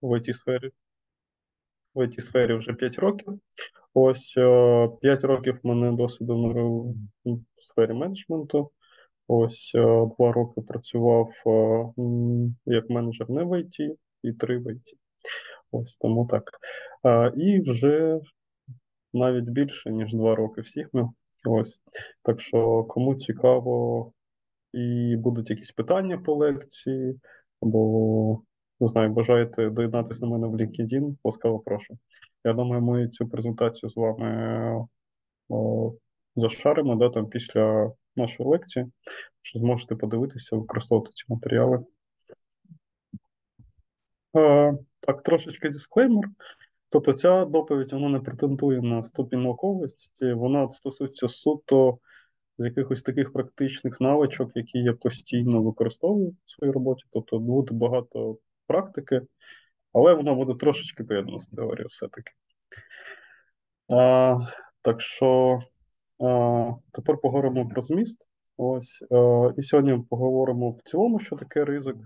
в IT-сфері. В IT-сфері вже 5 років. Ось 5 років в мене досвіду в сфері менеджменту. Ось 2 роки працював як менеджер не в IT і 3 в IT. Ось тому так. І вже навіть більше, ніж 2 роки в Sigma. Ось. Так що кому цікаво і будуть якісь питання по лекції, або, не знаю, бажаєте доєднатися до мене в LinkedIn, ласкаво прошу. Я думаю, ми цю презентацію з вами зашаримо, да, там, після нашої лекції, що зможете подивитися, використовувати ці матеріали. Так, трошечки дисклеймер. Тобто ця доповідь, вона не претендує на ступінь науковості, вона стосується суто з якихось таких практичних навичок, які я постійно використовую в своїй роботі, тобто буде багато практики, але вона буде трошечки поєднана з теорією все-таки. Так що тепер поговоримо про зміст. Ось, і сьогодні ми поговоримо в цілому, що таке ризик.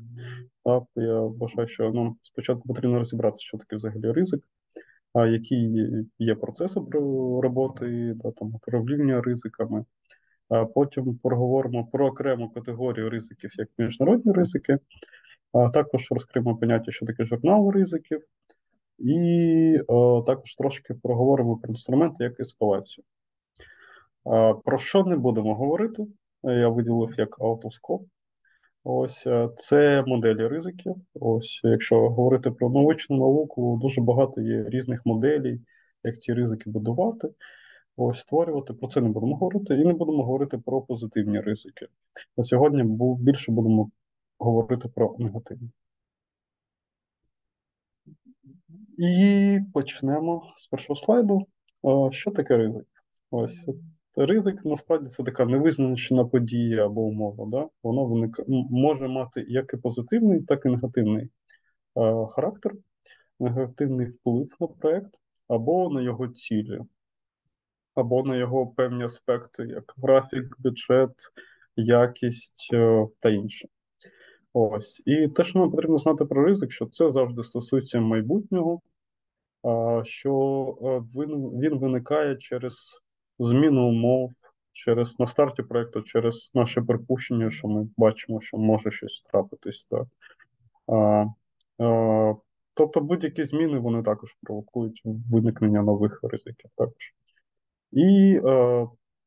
Так, я вважаю, що нам спочатку потрібно розібратися, що таке взагалі ризик, які є процеси роботи, да, там, управління ризиками. Потім поговоримо про окрему категорію ризиків, як міжнародні ризики. Також розкриємо поняття, що таке журнал ризиків. І також трошки проговоримо про інструменти, як ескалацію. Про що не будемо говорити, я виділив як out of scope. Ось це моделі ризиків. Ось, якщо говорити про научну науку, дуже багато є різних моделей, як ці ризики будувати, ось створювати. Про це не будемо говорити. І не будемо говорити про позитивні ризики. На сьогодні більше будемо говорити про негативні. І почнемо з першого слайду. Що таке ризик? Ось. Ризик, насправді, це така невизначена подія або умова. Да? Вона може мати як і позитивний, так і негативний характер, негативний вплив на проєкт, або на його цілі, або на його певні аспекти, як графік, бюджет, якість та інше. Ось. І те, що нам потрібно знати про ризик, що це завжди стосується майбутнього, що він виникає через зміну умов, через на старті проєкту, через наше припущення, що ми бачимо, що може щось трапитись. Так. Тобто будь-які зміни, вони також провокують виникнення нових ризиків також. І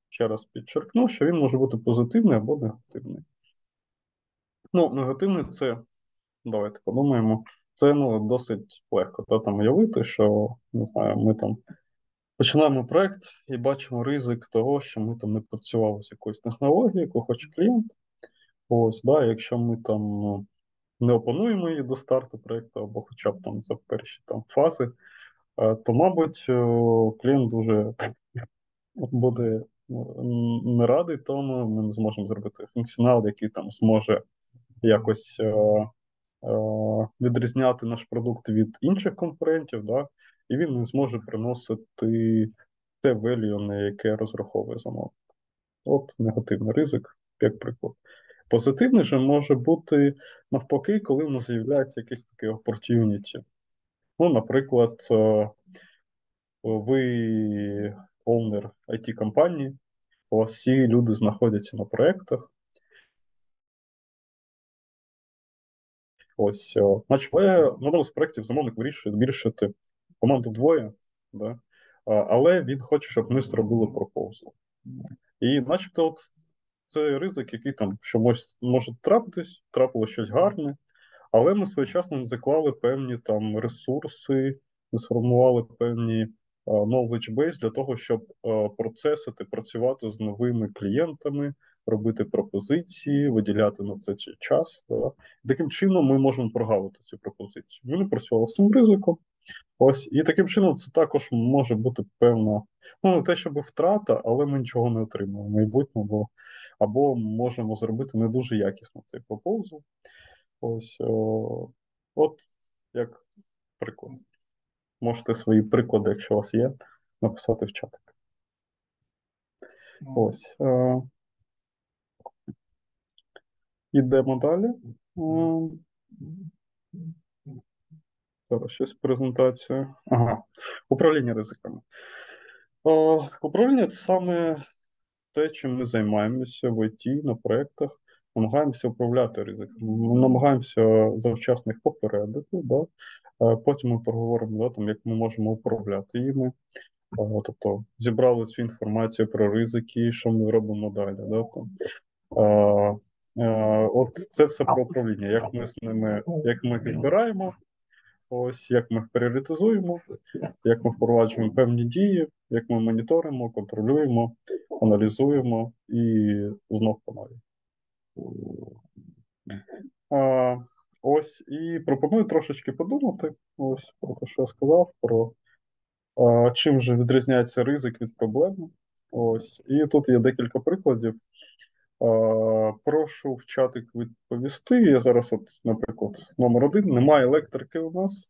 ще раз підчеркну, що він може бути позитивний або негативний. Ну, негативний – це, давайте подумаємо, це, ну, досить легко. Та, там уявити, що, не знаю, ми там починаємо проєкт і бачимо ризик того, що ми там не працювали з якоюсь технологією, яку хоче клієнт. Ось, да, якщо ми там не опануємо її до старту проєкту, або хоча б там за перші там фази, то, мабуть, клієнт дуже буде не радий тому, ми не зможемо зробити функціонал, який там зможе якось відрізняти наш продукт від інших конкурентів, да? І він не зможе приносити те value, на яке розраховує замовник. От негативний ризик, як приклад. Позитивний же може бути навпаки, коли в нас з'являється якийсь такий opportunity. Ну, наприклад, ви овнер IT-компанії, у вас всі люди знаходяться на проєктах. Ось, але на одному з проєктів замовник вирішує збільшити команду вдвоє, да? Але він хоче, щоб ми зробили пропозал. І начебто от це ризик, який там, що може трапитись, трапило щось гарне, але ми своєчасно не заклали певні там ресурси, не сформували певні knowledge base для того, щоб процесити, працювати з новими клієнтами, робити пропозиції, виділяти на це час. Да? Таким чином ми можемо прогавити цю пропозицію. Ми не працювали з цим ризиком. Ось, і таким чином це також може бути певна, ну, не те, щоб втрата, але ми нічого не отримаємо в майбутньому, або можемо зробити не дуже якісно цей пропозал. Ось, от як приклад. Можете свої приклади, якщо у вас є, написати в чатик. Ось. Ідемо далі. Зараз щось презентацію. Ага. Управління ризиками. Управління – це саме те, чим ми займаємося в ІТ, на проєктах. Намагаємося управляти ризиками. Намагаємося завчасно їх попередити. Да? Потім ми проговоримо, да, там, як ми можемо управляти їми. Тобто зібрали цю інформацію про ризики, що ми робимо далі. Да? Там. От це все про управління. Як ми з ними, як ми їх збираємо, ось як ми їх пріоритизуємо, як ми впроваджуємо певні дії, як ми моніторимо, контролюємо, аналізуємо і знов по нові. Ось і пропоную трошечки подумати ось про те, що я сказав, про чим же відрізняється ризик від проблеми. Ось і тут є декілька прикладів. Прошу в чатик відповісти. Я зараз, от, наприклад, номер один, немає електрики у нас.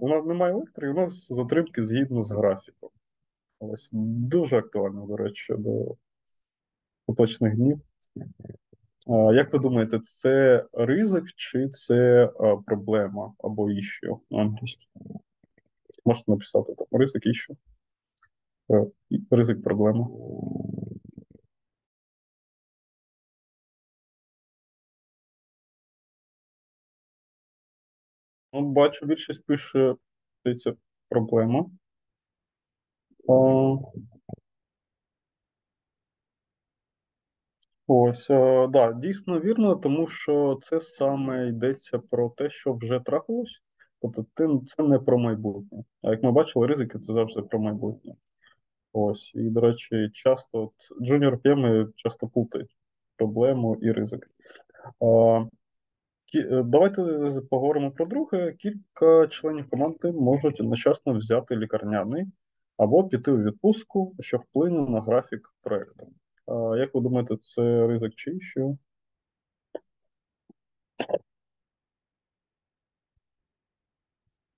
У нас немає електрики, у нас затримки згідно з графіком. Ось дуже актуально, до речі, до поточних днів. Як ви думаєте, це ризик чи це проблема або issue на англійському? Можете написати там ризик, issue, ризик, проблема. Ну, бачу, більшість пише, це проблема. Ось, да, дійсно вірно, тому що це саме йдеться про те, що вже трапилось. Тобто це не про майбутнє. А як ми бачили, ризики – це завжди про майбутнє. Ось, і, до речі, часто, от, джуніор PM часто плутають проблему і ризик. Давайте поговоримо про друге. Кілька членів команди можуть одночасно взяти лікарняний або піти у відпустку, що вплине на графік проєкту. Як ви думаєте, це ризик чи issue?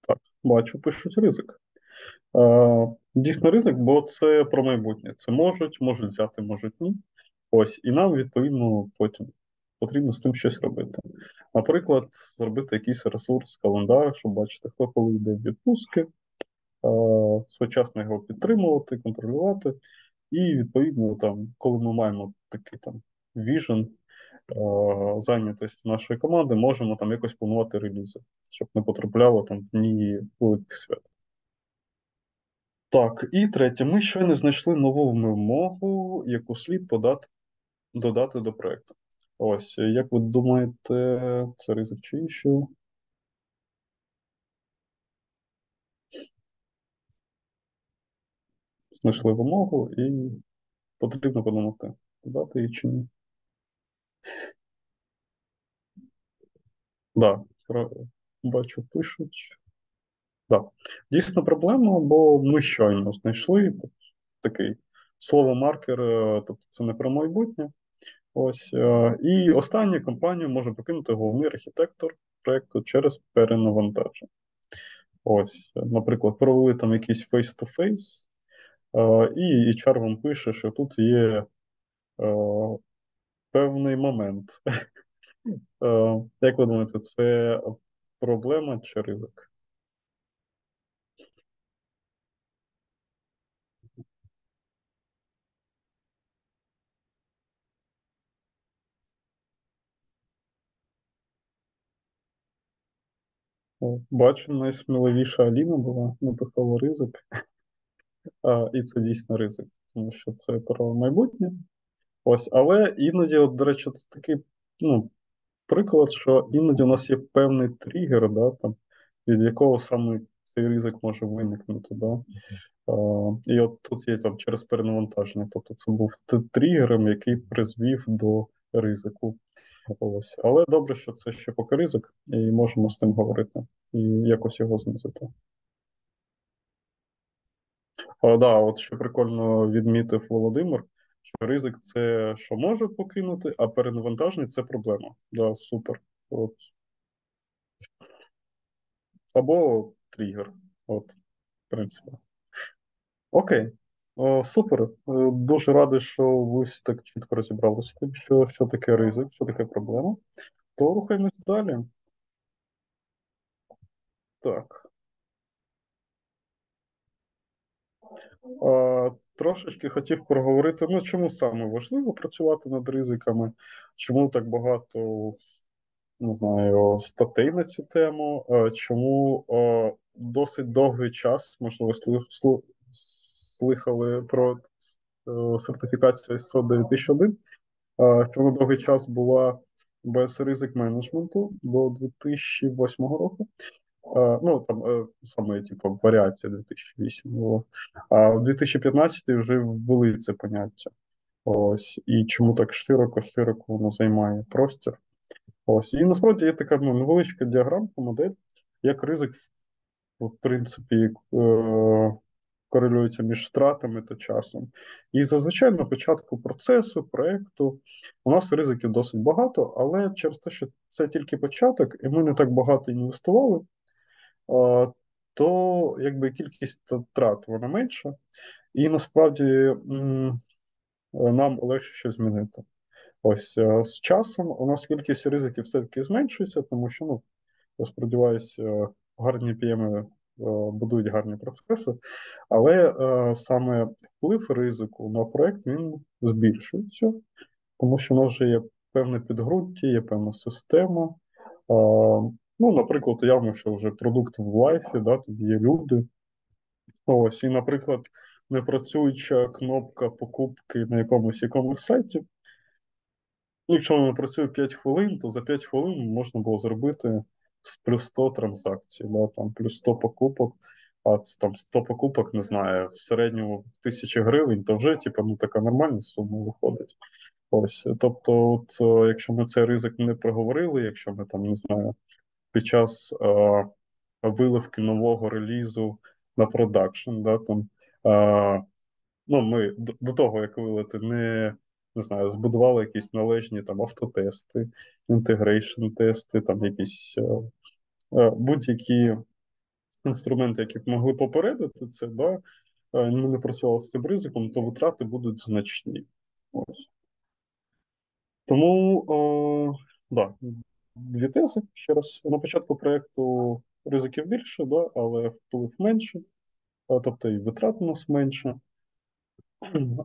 Так, бачу, пишуть ризик. Дійсно ризик, бо це про майбутнє. Це можуть взяти, можуть ні. Ось, і нам, відповідно, потім потрібно з тим щось робити. Наприклад, зробити якийсь ресурс, календар, щоб бачити, хто коли йде в відпустки, своєчасно його підтримувати, контролювати. І, відповідно, там, коли ми маємо такий там віжен зайнятості нашої команди, можемо там якось планувати релізи, щоб не потрапляло там в дні великих свят. Так, і третє. Ми щойно знайшли нову вимогу, яку слід додати до проєкту. Ось, як ви думаєте, це ризик чи issue? Знайшли вимогу і потрібно подумати, додати її чи ні. Так, да, бачу, пишуть. Так, да. Дійсно проблема, бо ми щойно знайшли такий слово-маркер, тобто це не про майбутнє. Ось, і останню компанію може покинути головний архітектор проєкту через перенавантаження. Ось, наприклад, провели там якийсь face-to-face, і HR вам пише, що тут є певний момент. Як ви думаєте, це проблема чи ризик? Бачу, найсміливіша Аліна була, написала ризик. І це дійсно ризик, тому що це про майбутнє. Ось, але іноді, от, до речі, це такий приклад, що іноді у нас є певний тригер, да, там, від якого саме цей ризик може виникнути. Да? І от тут є там, через перенавантаження. Тобто це був тригером, який призвів до ризику. Ось. Але добре, що це ще поки ризик, і можемо з цим говорити, і якось його знизити. Так, да, от ще прикольно відмітив Володимир, що ризик – це, що може покинути, а перенавантаження – це проблема. Да, супер. От. Або тригер. От, в принципі. Окей. Супер. Дуже радий, що ви так чітко розібралися з тим, що таке ризик, що таке проблема. То рухаємось далі. Так. Трошечки хотів проговорити, ну, чому саме важливо працювати над ризиками, чому так багато, не знаю, статей на цю тему, чому досить довгий час, можливо, слухали про сертифікацію ISO 9001, що на довгий час була без ризик-менеджменту до 2008 року. Ну, там саме, типу, варіація 2008 було. А в 2015 вже ввели це поняття. Ось, і чому так широко воно займає простір. Ось, і насправді є така, ну, невеличка діаграмка, модель, як ризик, в принципі, корелюється між втратами та часом. І зазвичай на початку процесу, проєкту у нас ризиків досить багато, але через те, що це тільки початок, і ми не так багато інвестували, то якби кількість втрат вона менша, і насправді нам легше щось змінити. Ось з часом у нас кількість ризиків все-таки зменшується, тому що, ну, я сподіваюся, гарні PM-и будують гарні процеси, але саме вплив ризику на проєкт, він збільшується, тому що в нас вже є певне підґрунтя, є певна система. Ну, наприклад, уявно, що вже продукт в лайфі, да, тут є люди. Ось, і, наприклад, непрацююча кнопка покупки на якомусь сайті. Якщо вона працює 5 хвилин, то за 5 хвилин можна було зробити з плюс 100 транзакцій, да, там, плюс 100 покупок, а там 100 покупок, не знаю, в середньому 1000 гривень, то вже, типу, ну, така нормальна сума виходить. Ось, тобто, от, якщо ми цей ризик не проговорили, якщо ми, там, не знаю, під час виливки нового релізу на продакшн, да, там, ну, ми до того, як вилити, не знаю, збудували якісь належні там автотести, інтегрейшн-тести, там якісь будь-які інструменти, які б могли попередити це, да, ми не працювали з цим ризиком, то витрати будуть значні. Ось. Тому, да, дві тези, ще раз, на початку проєкту ризиків більше, да, але вплив менше, тобто і витрат у нас менше.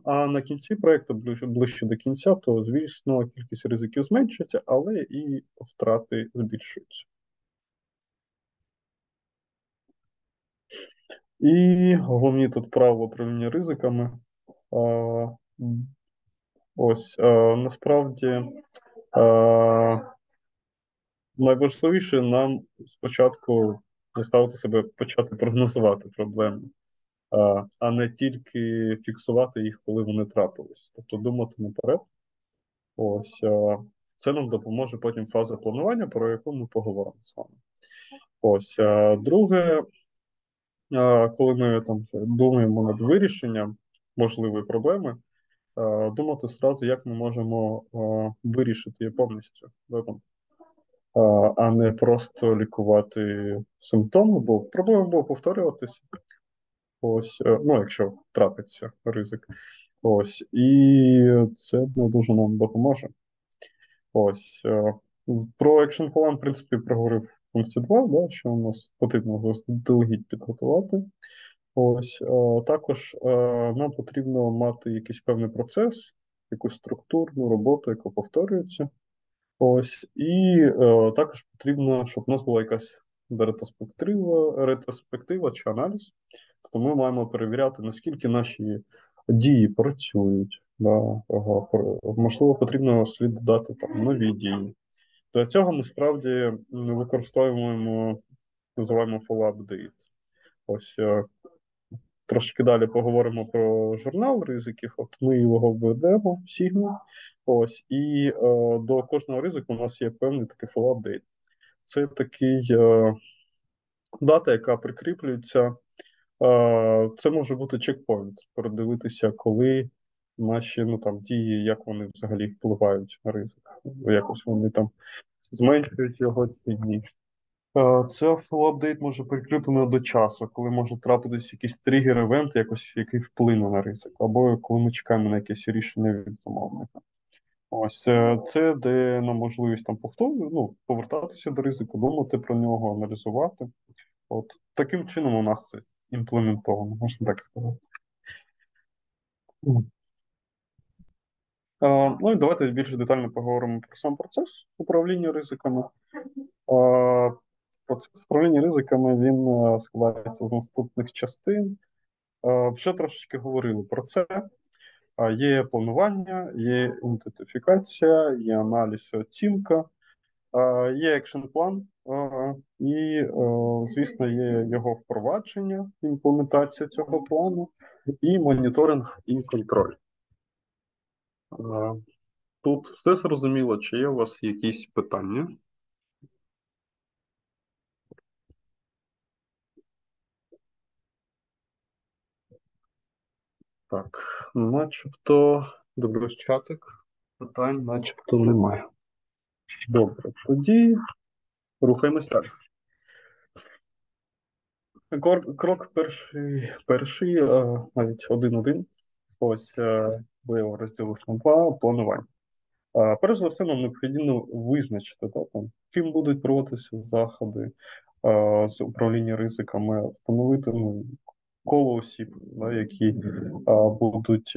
А на кінці проєкту, ближче до кінця, то, звісно, кількість ризиків зменшиться, але і втрати збільшуються. І головні тут правила управління ризиками. Ось, насправді, найважливіше нам спочатку заставити себе почати прогнозувати проблеми, а не тільки фіксувати їх, коли вони трапились. Тобто думати наперед. Ось, це нам допоможе потім фаза планування, про яку ми поговоримо з вами. Ось, друге, коли ми там думаємо над вирішенням можливої проблеми, думати одразу, як ми можемо вирішити її повністю, а не просто лікувати симптоми, бо проблема буде повторюватися. Ось, ну, якщо трапиться ризик. Ось, і це дуже нам допоможе. Ось, про екшн-план, в принципі, проговорив в пункті 2, да, що у нас потрібно заздалегідь підготувати. Ось, також нам потрібно мати якийсь певний процес, якусь структурну роботу, яка повторюється. Ось, і також потрібно, щоб у нас була якась ретроспектива чи аналіз. То ми маємо перевіряти, наскільки наші дії працюють. Да? Ага, можливо, потрібно слід додати там нові дії. Для цього ми справді використовуємо, називаємо follow-up-date. Ось, трошки далі поговоримо про журнал ризиків. От ми його введемо в Sigma. Ось, і до кожного ризику у нас є певний такий follow-up-date. Це такий дата, яка прикріплюється. Це може бути чекпоінт, передивитися, коли наші, ну, там, дії, як вони взагалі впливають на ризик, якось вони там зменшують його ці дні. Це фол-апдейт може прикріплено до часу, коли може трапитись якийсь тригер-евент, якось, який вплине на ризик, або коли ми чекаємо на якесь рішення від замовника. Ось, це дає нам можливість там повертатися до ризику, думати про нього, аналізувати. От таким чином у нас імплементовано, можна так сказати. Ну і давайте більш детально поговоримо про сам процес управління ризиками. Процес управління ризиками, він складається з наступних частин. Вже трошечки говорили про це. Є планування, є ідентифікація, є аналіз і оцінка, є екшн-план і, звісно, є його впровадження, імплементація цього плану і моніторинг і контроль. Тут все зрозуміло, чи є у вас якісь питання? Так, начебто, дивлюсь чатик, питань начебто немає. Добре, тоді рухаємось далі. Крок перший, навіть один-один, ось ви його розділили на два, планування. Перш за все, нам необхідно визначити, ким будуть проводитися заходи з управління ризиками, встановити коло осіб, які будуть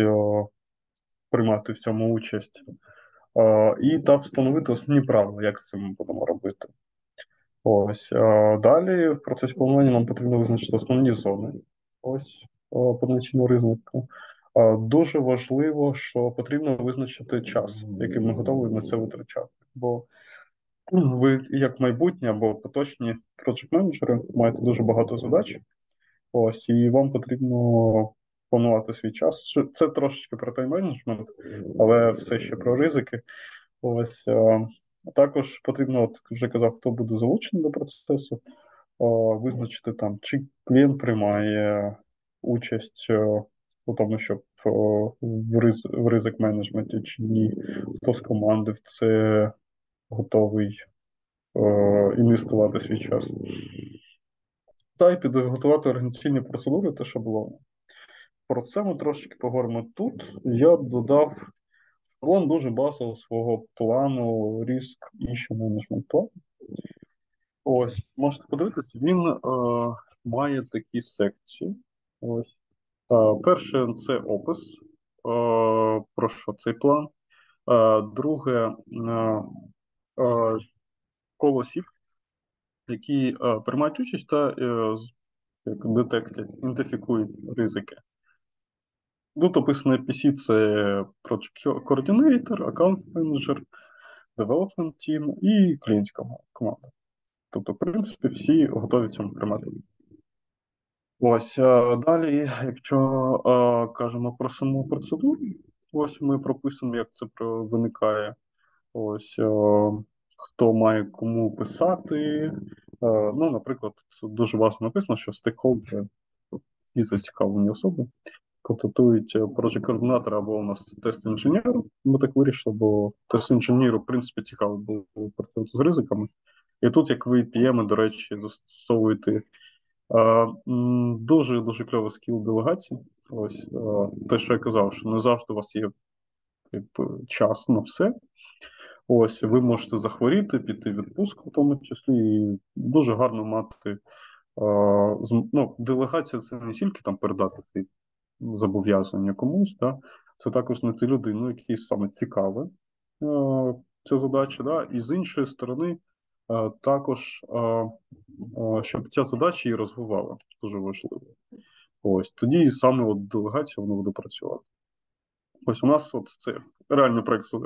приймати в цьому участь, і встановити основні правила, як це ми будемо робити. Ось далі в процесі планування нам потрібно визначити основні зони. Ось потенційного ризику. Дуже важливо, що потрібно визначити час, який ми готові на це витрачати. Бо ви, як майбутні або поточні проджект-менеджери, маєте дуже багато задач. Ось, і вам потрібно планувати свій час. Це трошечки про тайм-менеджмент, але все ще про ризики. Ось, також потрібно, от вже казав, хто буде залучений до процесу, визначити, чи клієнт приймає участь у тому, щоб в ризик-менеджменті чи ні, хто з команди в це готовий інвестувати свій час. Та й підготувати організаційні процедури, те, що було. Про це ми трошечки поговоримо тут. Я додав шаблон дуже базового свого плану ризик issue management плану. Ось, можете подивитися, він має такі секції. Ось. Перше – це опис, про що цей план. Друге – коло осіб, які приймають участь та детектять, ідентифікують ризики. Тут описано PC – це Project Coordinator, Account Manager, Development Team і клієнтська команда. Тобто, в принципі, всі готові цьому приймати. Ось, далі, якщо кажемо про саму процедуру, ось ми прописуємо, як це виникає. Ось, хто має кому писати. Ну, наприклад, тут дуже важливо написано, що стейкхолдери і зацікавлені особи контактують проджект-координатора або у нас тест-інженеру. Ми так вирішили, бо тест-інженеру, в принципі, цікаво було працювати з ризиками. І тут, як ви PM, до речі, застосовуєте дуже-дуже кльовий скіл делегації. Ось те, що я казав, що не завжди у вас є час на все. Ось, ви можете захворіти, піти в відпустку в тому числі, і дуже гарно мати, делегація – це не тільки передати ці зобов'язання комусь, да? Це також знайти людину, якій саме цікава ця задача, да? І з іншої сторони також, щоб ця задача її розвивала, дуже важливо. Ось, тоді і саме делегація, вона буде працювати. Ось у нас це реальний приклад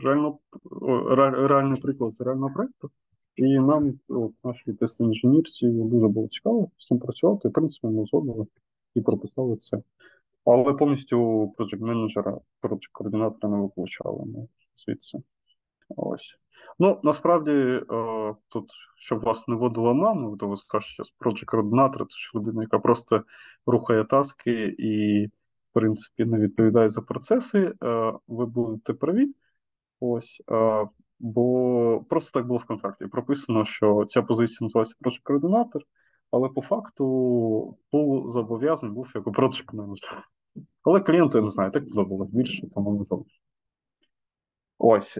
з реального проєкту, і нам, нашій тест-інженірці, дуже було цікаво з цим працювати, і, в принципі, ми згодили і прописали це. Але повністю проджект-менеджера, проджект-координатора не виключали звідси. Ось. Ну, насправді, тут, щоб вас не водило ману, то ви скажете, що проджект-координатор – це ж людина, яка просто рухає таски і, в принципі, не відповідає за процеси, ви будете праві. Ось, бо просто так було в контракті. Прописано, що ця позиція називається проджект-координатор, але по факту пул зобов'язань був як проджект-менеджер. Але клієнту, я не знаю, так подобалось більше, тому не зовсім. Ось.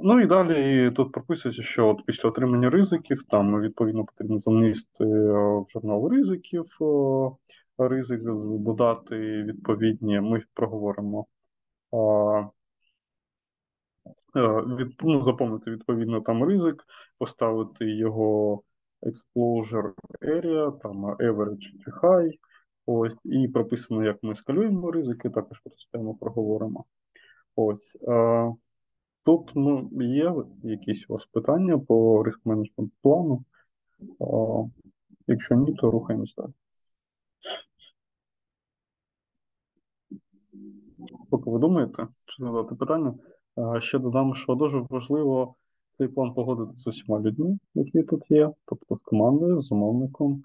Ну і далі тут прописується, що от після отримання ризиків, там відповідно потрібно занести в журнал ризиків, ризик додати відповідні, ми проговоримо, заповнити відповідно там ризик, поставити його exposure area, там average чи high, ось, і прописано, як ми скалюємо ризики, також поставимо, проговоримо. Ось. Тут є якісь у вас питання по риск-менеджмент плану? Якщо ні, то рухаємось далі. Поки ви думаєте, чи задати питання, ще додам, що дуже важливо цей план погодити з усіма людьми, які тут є, тобто з командою, з замовником,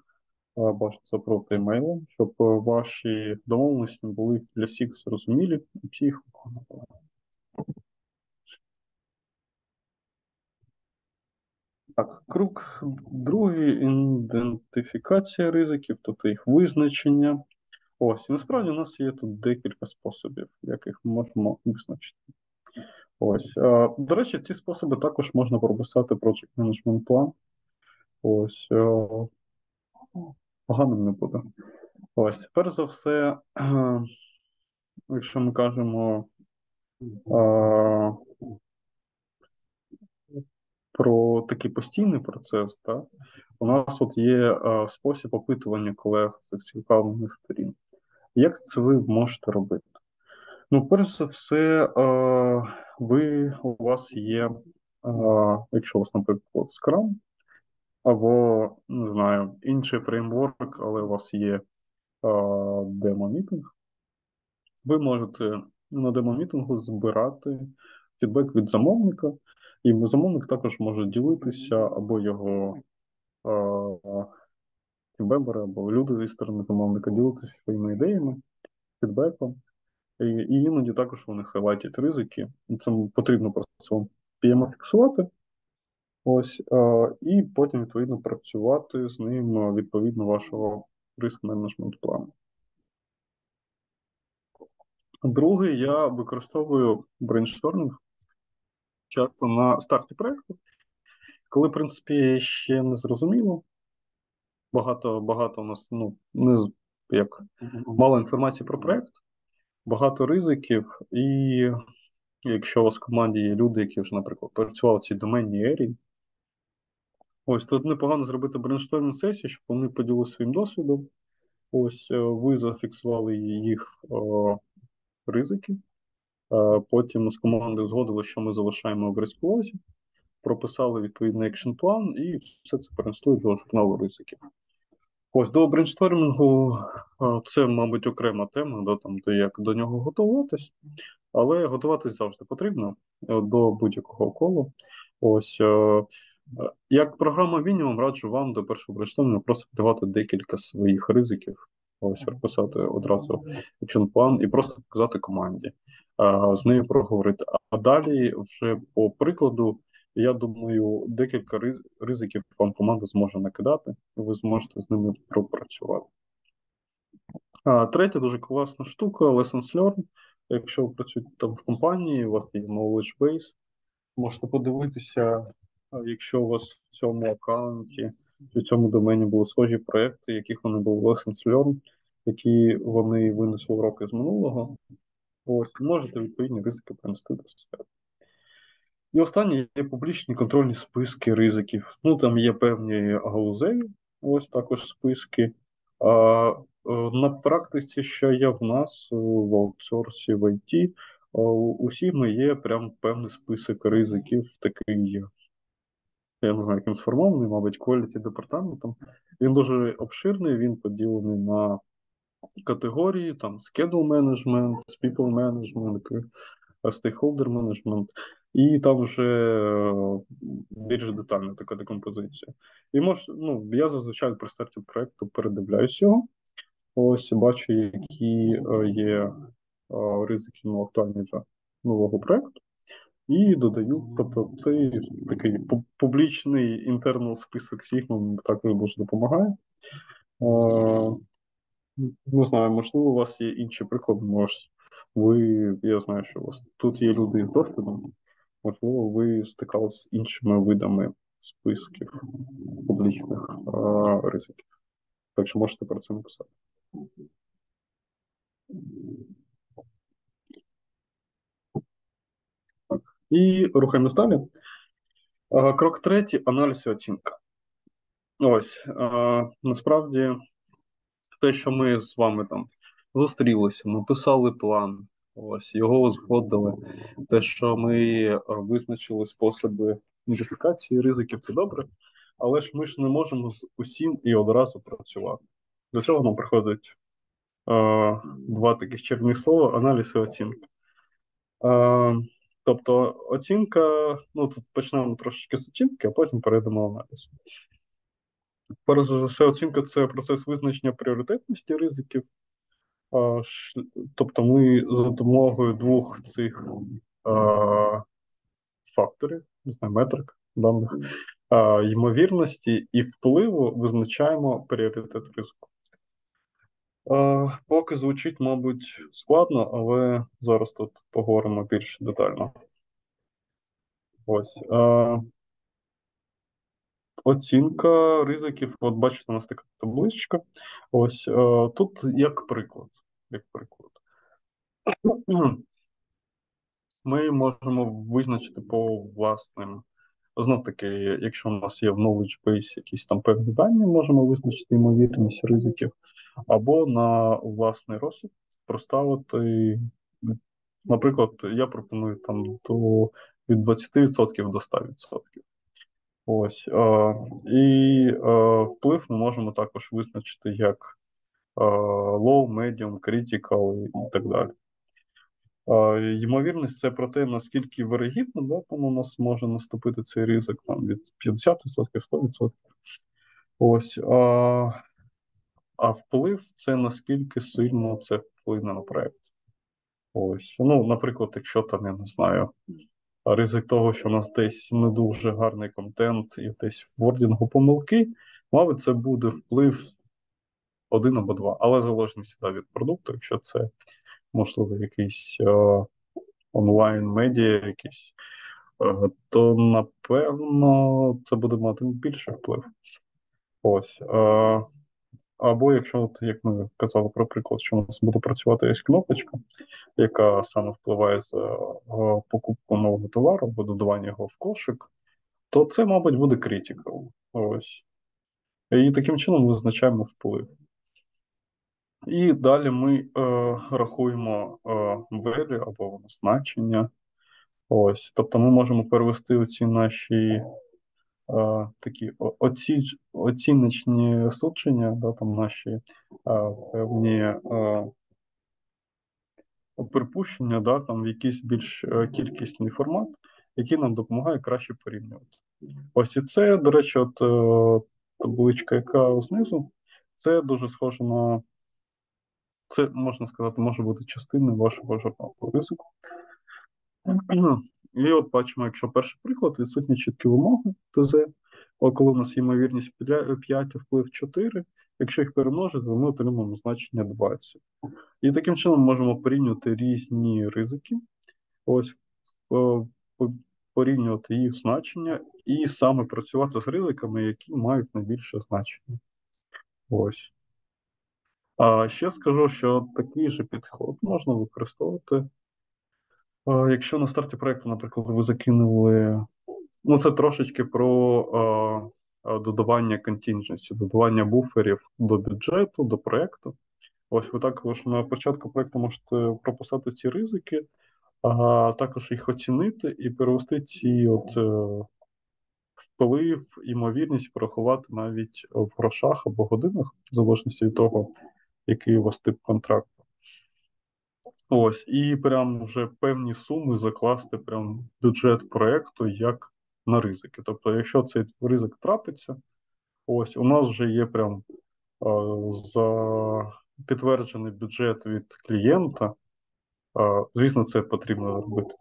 бажано запроти емейлом, щоб ваші домовленості були для всіх зрозумілі і всі їх виконували. Так, крок другий – ідентифікація ризиків, тобто їх визначення. Ось, і насправді у нас є тут декілька способів, яких ми можемо визначити. Ось, до речі, ці способи також можна прописати Project Management Plan. Ось, погано не буде. Ось, перш за все, якщо ми кажемо про такий постійний процес, так? У нас от є спосіб опитування колег з цікавлених сторін. Як це ви можете робити? Ну, перш за все, у вас є, якщо у вас, наприклад, Scrum, або, не знаю, інший фреймворк, але у вас є демо-мітинг, ви можете на демо-мітингу збирати фідбек від замовника, і замовник також може ділитися, або його тімбембери, або люди зі сторони замовника ділитися своїми ідеями, фідбеком. І іноді також вони хайлайтять ризики. Це потрібно просто PM фіксувати. Ось, і потім, відповідно, працювати з ним відповідно вашого риск-менеджмент плану. Друге, я використовую брейнштормінг часто на старті проєкту, коли, в принципі, ще не зрозуміло. Багато у нас, мало інформації про проєкт, багато ризиків, і якщо у вас в команді є люди, які вже, наприклад, працювали в цій доменній ерії, ось, тут непогано зробити брейнштормінг сесію, щоб вони поділилися своїм досвідом. Ось, ви зафіксували їх ризики, потім з командою згодили, що ми залишаємо в риск-клозі, прописали відповідний екшн-план і все це перенесли до журналу ризиків. Ось, до брейнштормінгу це, мабуть, окрема тема, як до нього готуватись, але готуватись завжди потрібно до будь-якого колу. Ось, як програма мінімум, раджу вам до першого брейнштормінгу просто подавати декілька своїх ризиків, ось, розписати одразу екшн-план і просто показати команді, з нею проговорити. А далі вже по прикладу, я думаю, декілька ризиків вам команда зможе накидати, і ви зможете з ними пропрацювати. Третя дуже класна штука – Lessons Learned. Якщо ви працюєте там в компанії, у вас є knowledge base, можете подивитися, якщо у вас в цьому аккаунті, в цьому домені були схожі проекти, яких вони були Lessons Learned, які вони винесли уроки з минулого. Ось, можете відповідні ризики принести до себе. І останнє є публічні контрольні списки ризиків. Ну, там є певні галузеві, ось також списки. На практиці, що є в нас в аутсорсі, в IT, усі ми є прям певний список ризиків, такий, я не знаю, яким сформований, мабуть, quality департаментом. Він дуже обширний, він поділений на категорії, там, schedule management, people management, stakeholder management. І там вже більш детальна така декомпозиція. І я зазвичай при старті проєкту передивляюсь його. Ось, бачу, які є ризики актуальні для нового проєкту. І додаю, тобто цей такий публічний інтернал список Sigma також дуже допомагає. Не знаю, можливо, у вас є інші приклади, я знаю, що у вас тут є люди з досвідом, можливо, ви стикалися з іншими видами списків публічних ризиків. Так що можете про це написати. Так. І рухаємось далі. Крок третій – аналіз і оцінка. Ось, насправді, те, що ми з вами там зустрілися, ми писали план, ось, його узгодили. Те, що ми визначили способи ідентифікації ризиків, це добре, але ж ми ж не можемо з усім і одразу працювати. До цього нам приходять два таких чарівних слова – аналіз і оцінка. Тобто оцінка, ну тут почнемо трошечки з оцінки, а потім перейдемо в аналіз. Перш за все, оцінка – це процес визначення пріоритетності ризиків. Тобто ми за допомогою двох цих факторів, не знаю, метрик даних, ймовірності і впливу визначаємо пріоритет ризику. Поки звучить, мабуть, складно, але зараз тут поговоримо більш детально. Ось. Оцінка ризиків, от бачите, у нас така табличка. Ось тут як приклад. Ми можемо визначити по власним. Знов-таки, якщо у нас є в knowledge base якісь там певні дані, можемо визначити ймовірність ризиків. Або на власний розсуд проставити, наприклад, я пропоную там від 20% до 100%. Ось, і вплив ми можемо також визначити як low, medium, critical і так далі. Ймовірність – це про те, наскільки вирогідно, да, там у нас може наступити цей ризик там, від 50%, 100%. Ось, а вплив – це наскільки сильно це вплине на проєкт. Ось, ну, наприклад, якщо там, я не знаю, ризик того, що у нас десь не дуже гарний контент і десь в вордінгу помилки, мабуть, це буде вплив 1 або 2, але залежність від продукту, якщо це, можливо, якийсь онлайн-медіа якийсь, то, напевно, це буде мати більший вплив. Ось. Або якщо, от, як ми казали про приклад, що у нас буде працювати ось кнопочка, яка саме впливає за покупку нового товару, або додавання його в кошик, то це, мабуть, буде критикал. Ось. І таким чином визначаємо вплив. І далі ми рахуємо value або значення. Ось. Тобто ми можемо перевести оці наші такі оціночні судження, да, там наші певні припущення, да, там в якийсь більш кількісний формат, який нам допомагає краще порівнювати. Ось і це, до речі, от табличка, яка знизу, це дуже схоже на, це, можна сказати, може бути частиною вашого журналу ризику. І от бачимо, якщо перший приклад, відсутні чіткі вимоги ТЗ, коли у нас ймовірність 5, вплив 4, якщо їх перемножити, то ми отримаємо значення 20. І таким чином можемо порівнювати різні ризики, ось порівнювати їх значення і саме працювати з ризиками, які мають найбільше значення. Ось. А ще скажу, що такий же підход можна використовувати. Якщо на старті проєкту, наприклад, ви закинули, ну це трошечки про додавання contingency, додавання буферів до бюджету, до проєкту. Ось ви також на початку проєкту можете прописати ці ризики, а також їх оцінити і перевести ці от вплив, ймовірність порахувати навіть в грошах або годинах, в залежності від того, який у вас тип контракту. Ось, і прям вже певні суми закласти прям в бюджет проєкту як на ризики. Тобто, якщо цей ризик трапиться, ось у нас вже є прям підтверджений бюджет від клієнта. Звісно, це потрібно робити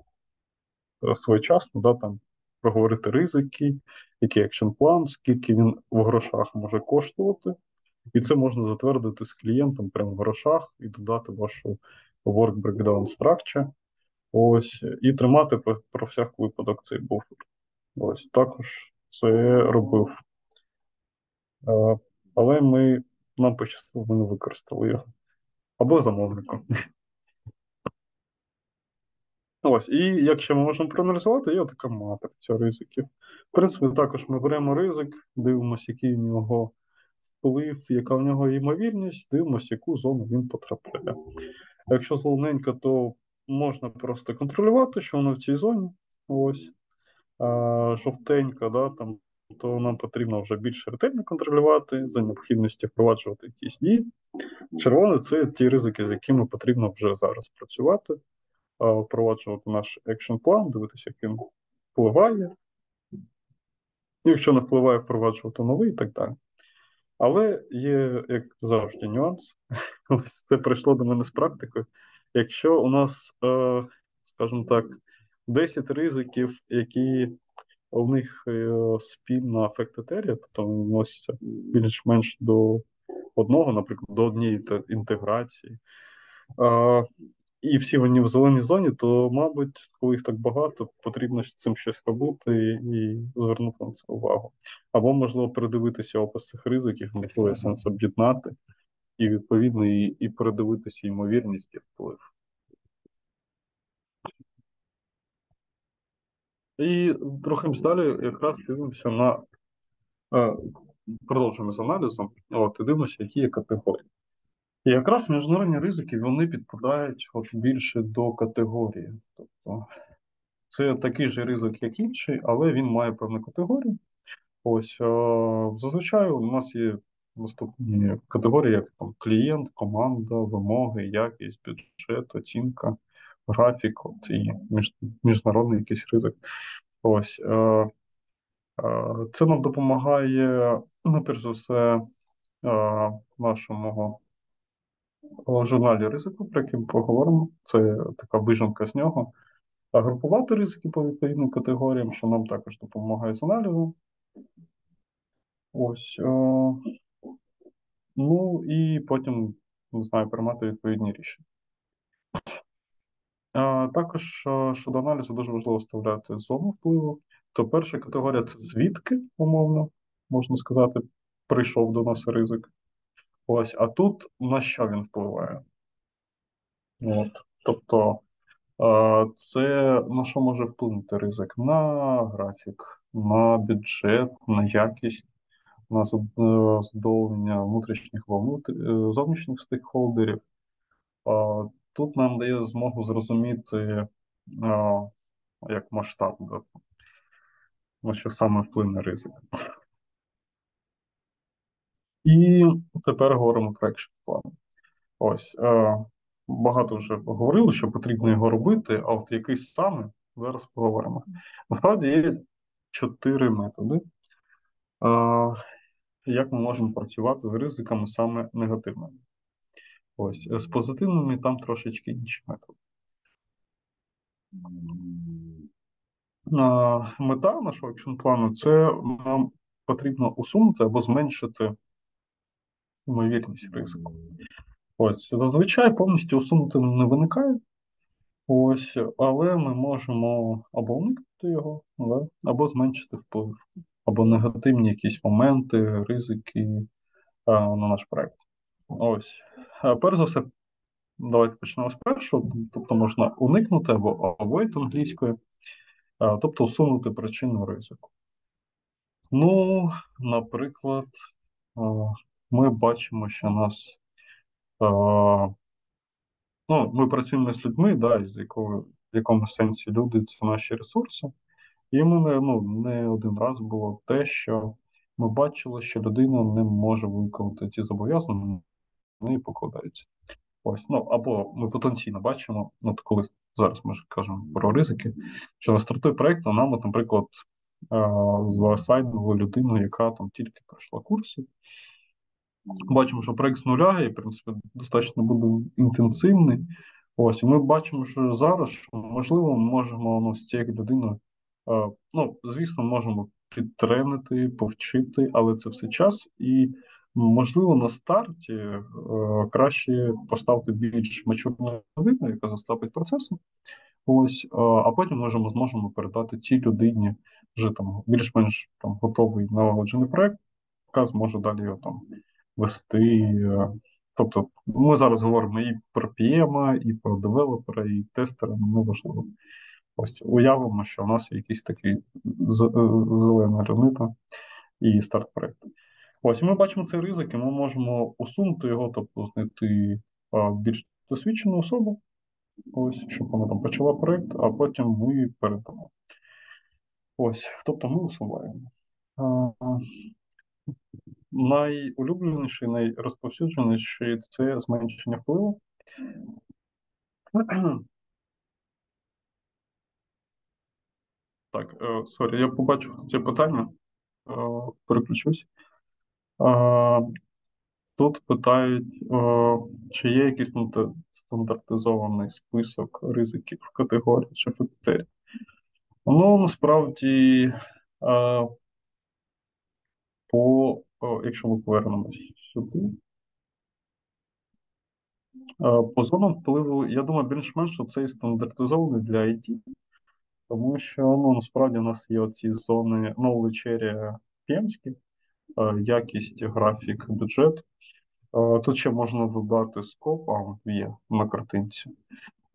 своєчасно, да, там проговорити ризики, який екшн-план, скільки він в грошах може коштувати. І це можна затвердити з клієнтом прямо в грошах і додати вашу work breakdown structure, Ось, і тримати про всяк випадок цей буфер. Ось, також це робив. Але нам пощастило, ми не використали його. Або замовником. Ось, і якщо ми можемо проаналізувати, є така матриця ризиків. В принципі, також ми беремо ризик, дивимося, який в нього вплив, яка в нього ймовірність, дивимося, яку зону він потрапляє. Якщо зелененька, то можна просто контролювати, що воно в цій зоні. Ось. Жовтенька, да, там, то нам потрібно вже більш ретельно контролювати, за необхідності впроваджувати якісь дії. Червоне – це ті ризики, з якими потрібно вже зараз працювати, впроваджувати наш екшн-план, дивитися, як він впливає. Якщо не впливає, впроваджувати новий і так далі. Але є, як завжди, нюанс. Це прийшло до мене з практикою. Якщо у нас, скажімо так, 10 ризиків, які у них спільна ефект-теорія, тобто вони відносяться більш-менш до одного, наприклад, до однієї інтеграції, і всі вони в зеленій зоні, то, мабуть, коли їх так багато, потрібно з цим щось робити і звернути на це увагу. Або, можливо, передивитися опис цих ризиків, можливо, є сенс об'єднати, і, відповідно, і передивитися ймовірність і вплив. І рухаємось далі, якраз дивимося на... Продовжуємо з аналізом, і дивимося, які є категорії. І якраз міжнародні ризики, вони підпадають більше до категорії. Тобто це такий же ризик, як інший, але він має певну категорію. Ось, зазвичай у нас є наступні категорії, як там, клієнт, команда, вимоги, якість, бюджет, оцінка, графік і міжнародний якийсь ризик. Ось, це нам допомагає, наперш за все, нашому журналі ризику, про який ми поговоримо, це така вижимка з нього, групувати ризики по відповідним категоріям, що нам також допомагає з аналізом. Ось. Ну і потім, не знаю, приймати відповідні рішення. Також щодо аналізу дуже важливо вставляти зону впливу. То перша категорія – це звідки, умовно, можна сказати, прийшов до нас ризик. Ось, а тут на що він впливає? От. Тобто це на що може вплинути ризик? На графік, на бюджет, на якість, на задоволення внутрішніх зовнішніх стейкхолдерів. Тут нам дає змогу зрозуміти, як масштаб, на що саме вплине ризик. І тепер говоримо про екшн-план. Ось, багато вже говорили, що потрібно його робити, а от який саме, зараз поговоримо. Насправді є 4 методи, як ми можемо працювати з ризиками саме негативними. Ось, з позитивними там трошечки інші методи. Мета нашого екшн-плану – це нам потрібно усунути або зменшити ймовірність ризику. Ось, зазвичай повністю усунути не виникає, ось, але ми можемо або уникнути його, або зменшити вплив, або негативні якісь моменти, ризики на наш проєкт. Ось, перш за все, давайте почнемо з першого, тобто можна уникнути або avoid англійською, тобто усунути причину ризику. Ну, наприклад, ми бачимо, що нас, ну, ми працюємо з людьми, да, в якому сенсі люди – це наші ресурси, і ми, ну, не один раз було те, що ми бачили, що людина не може виконати ті зобов'язання, вони покладаються. Ось, ну, або ми потенційно бачимо, от коли зараз ми ж кажемо про ризики, що на стартує проєкт, а нам, наприклад, заасайнували людину, яка там тільки пройшла курси. Бачимо, що проєкт з нуля, і, в принципі, достатньо буде інтенсивний. Ось, і ми бачимо, що зараз, що, можливо, ми можемо, ну, з цією людиною, ну, звісно, можемо підтренити, повчити, але це все час. І, можливо, на старті краще поставити більш мачурну людину, яка застапить процесом. Ось, а потім ми зможемо передати тій людині вже більш-менш готовий налагоджений проєкт, яка зможе далі його вести. Тобто ми зараз говоримо і про PM, і про девелопера, і тестера, неважливо. Ось уявимо, що у нас є якийсь такий зелена гранита і старт проєкту. Ось, ми бачимо цей ризик, і ми можемо усунути його, тобто знайти більш досвідчену особу, ось, щоб вона почала проєкт, а потім ми передамо. Ось, тобто ми усуваємо. Найулюбленіший, найрозповсюдженіший – це зменшення впливу. Так, сорі, я побачив це питання, переключусь. Тут питають, чи є якийсь стандартизований список ризиків в категорії чи в ФТТ. Ну, насправді, якщо ми повернемось сюди, по зонам впливу, я думаю, більш-менш це і стандартизований для IT, тому що, насправді, у нас є оці зони knowledge area PM-ські, якість, графік, бюджет. Тут ще можна додати скоп, а є на картинці.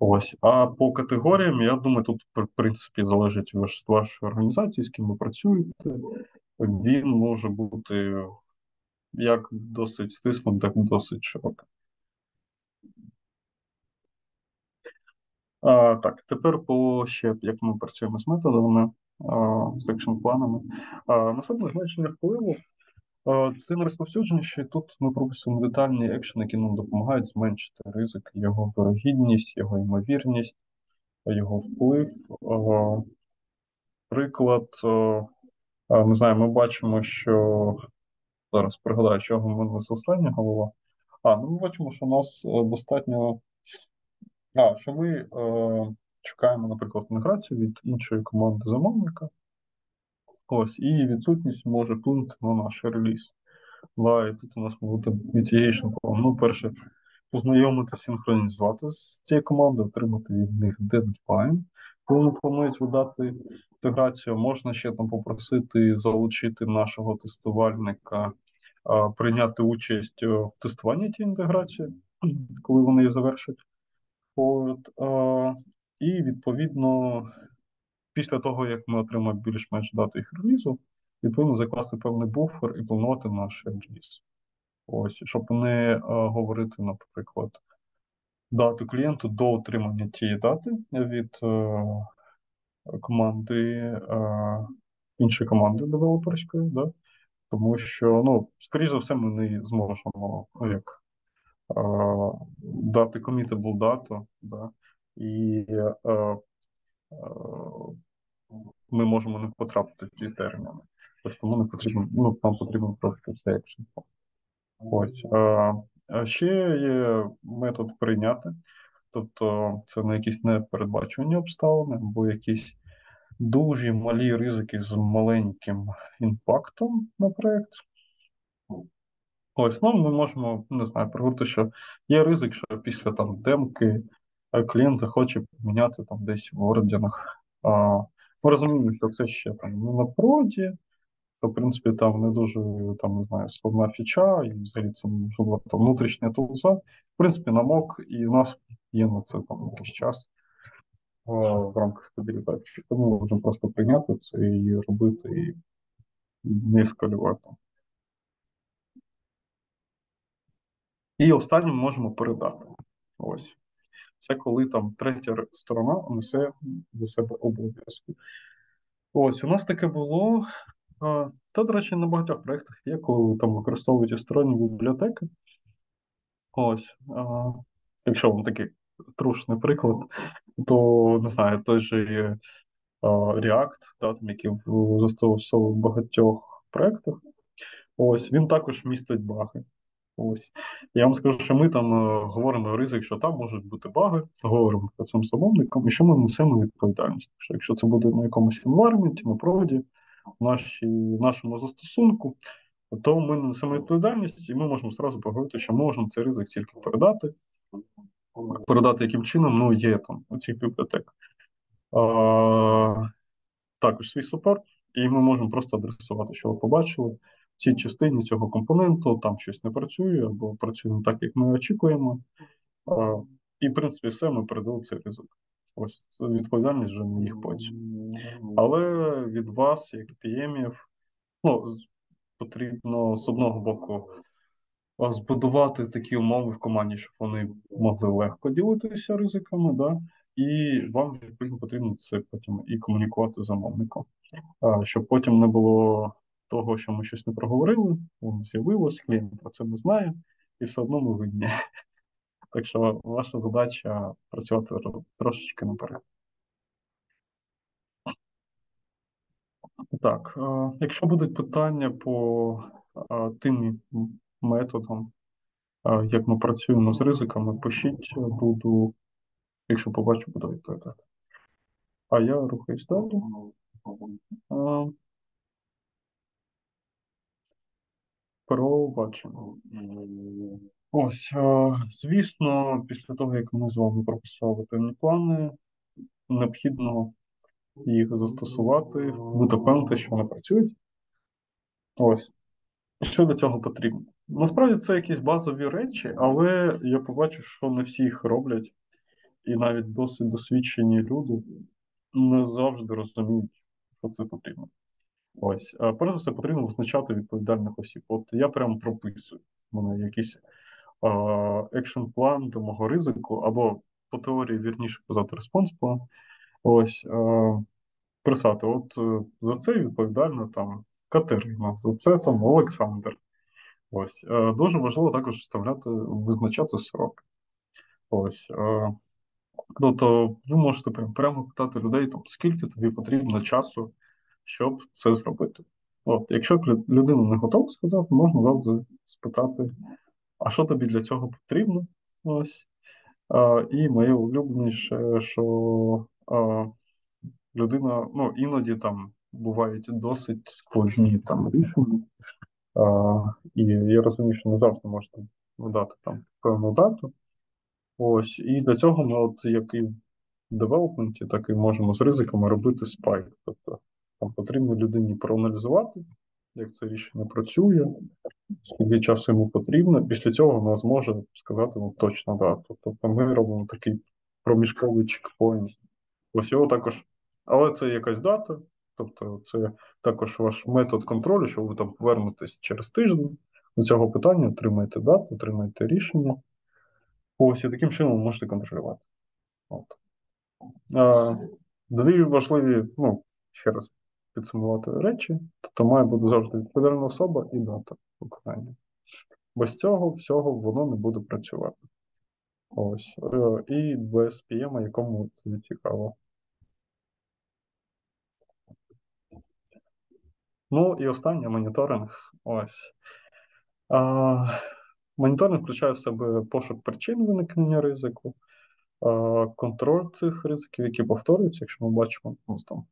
Ось. А по категоріям, я думаю, тут, в принципі, залежить від вашої організації, з ким ви працюєте. Він може бути як досить стиснутий, так і досить широкий. Так, тепер як ми працюємо з методами, з екшн-планами. Наступне зменшення впливу. Це найрозповсюдженіше. Тут ми прописуємо детальні екшени, які нам допомагають зменшити ризик, його вирогідність, його ймовірність, його вплив. Приклад, не знаю, ми бачимо, що... Зараз пригадаю, що в мене з останнього голова. Ми бачимо, що у нас достатньо... що ми чекаємо, наприклад, міграцію від іншої команди замовника. Ось, і відсутність може вплинути на наш реліз. І тут у нас буде mitigation plan. Перше, познайомити, синхронізувати з цією командою, отримати від них дедлайн, коли вони планують видати інтеграцію. Можна ще попросити залучити нашого тестувальника, прийняти участь в тестуванні тієї інтеграції, коли вони її завершать. І, відповідно, після того, як ми отримаємо більш-менш дату їх релізу, відповідно закласти певний буфер і планувати наш реліз. Ось, щоб не говорити, наприклад, дату клієнту до отримання тієї дати від іншої команди девелоперської, тому що, скоріш за все, ми не зможемо, дати committable data, і ми можемо не потрапити в ці терміни. Тому нам потрібен просто цей екшн. Ще є метод прийняти, тобто це на якісь непередбачувані обставини, або якісь дуже малі ризики з маленьким імпактом на проєкт. Ось, ми можемо, не знаю, пригадати, що є ризик, що після демки клієнт захоче поміняти десь в орденах. Ми розуміємо, що це ще не на проді, що, в принципі, не дуже, не знаю, складна фіча, і взагалі це внутрішня тулза. В принципі, намок, і в нас є на це якийсь час в рамках стабілізації. Тому ми можемо просто прийняти це і робити, і не ескалювати. І останнім можемо передати. Ось. Це коли третя сторона несе за себе обов'язки. Ось, у нас таке було. Та, до речі, на багатьох проєктах є, коли використовують сторонні бібліотеки. Ось. Якщо вам такий трушний приклад, то, не знаю, той же React, який застосовував в багатьох проєктах, ось, він також містить баги. Ось. Я вам скажу, що ми говоримо ризик, що там можуть бути баги, говоримо про цим замовникам, і що ми несемо відповідальність. Якщо це буде на якомусь environment, на проводі, в нашому застосунку, то ми несемо відповідальність, і ми можемо одразу поговорити, що можемо цей ризик тільки передати. Передати яким чином, є там у цих бібліотеках. також свій супорт, і ми можемо просто адресувати, що ви побачили. В цій частині цього компоненту там щось не працює, або працює не так, як ми очікуємо. І, в принципі, все, ми передали цей ризик. Ось відповідальність вже на їх поці. Але від вас, як PM-ів, ну, потрібно, з одного боку, збудувати такі умови в команді, щоб вони могли легко ділитися ризиками, да? І вам, відповідно, потрібно це потім і комунікувати з замовником. Щоб потім не було того, що ми щось не проговорили, воно з'явилось, клієнт про це не знає, і все одно ми винні. Так що ваша задача працювати трошечки наперед. Так, якщо будуть питання по тим методам, як ми працюємо з ризиками, пишіть, буду, якщо побачу, буду відповідати. А я рухаюсь далі. Пробачимо. Ось, звісно, після того, як ми з вами прописали певні плани, необхідно їх застосувати, бути певним, що вони працюють. Ось. Що для цього потрібно? Насправді це якісь базові речі, але я побачу, що не всі їх роблять, і навіть досить досвідчені люди не завжди розуміють, що це потрібно. Ось, перш за все, потрібно визначати відповідальних осіб. От я прямо прописую, в мене якийсь екшн-план до мого ризику, або по теорії, вірніше казати, респонс-план. Ось, писати, от за це відповідальна там Катерина, за це там Олександр. Ось, дуже важливо також вставляти, визначати срок. Ось, тобто ви можете прямо питати людей, там, скільки тобі потрібно часу, щоб це зробити. От, якщо людина не готова сказати, можна завжди спитати, а що тобі для цього потрібно? Ось. І моє улюбленіше, що людина, ну, іноді там бувають досить складні там рішення. І я розумію, що не завжди можна надати там певну дату. Ось, і для цього ми, от, як і в девелопменті, так і можемо з ризиками робити спайк. Тобто, там потрібно людині проаналізувати, як це рішення працює, скільки часу йому потрібно. Після цього вона зможе сказати, ну, точно дату. Тобто ми робимо такий проміжковий чекпоінт. Ось його також, але це якась дата, тобто це також ваш метод контролю, що ви там повернетесь через тиждень до цього питання, отримаєте дату, отримаєте рішення. Ось, і таким чином ви можете контролювати. От. Дві важливі, ну, ще раз, підсумувати речі, тобто має бути завжди відповідальна особа і дата виконання. Без цього всього воно не буде працювати. Ось. І без PM, якому це цікаво. Ну і останнє, моніторинг. Ось. Моніторинг включає в себе пошук причин виникнення ризику, контроль цих ризиків, які повторюються, якщо ми бачимо, ось там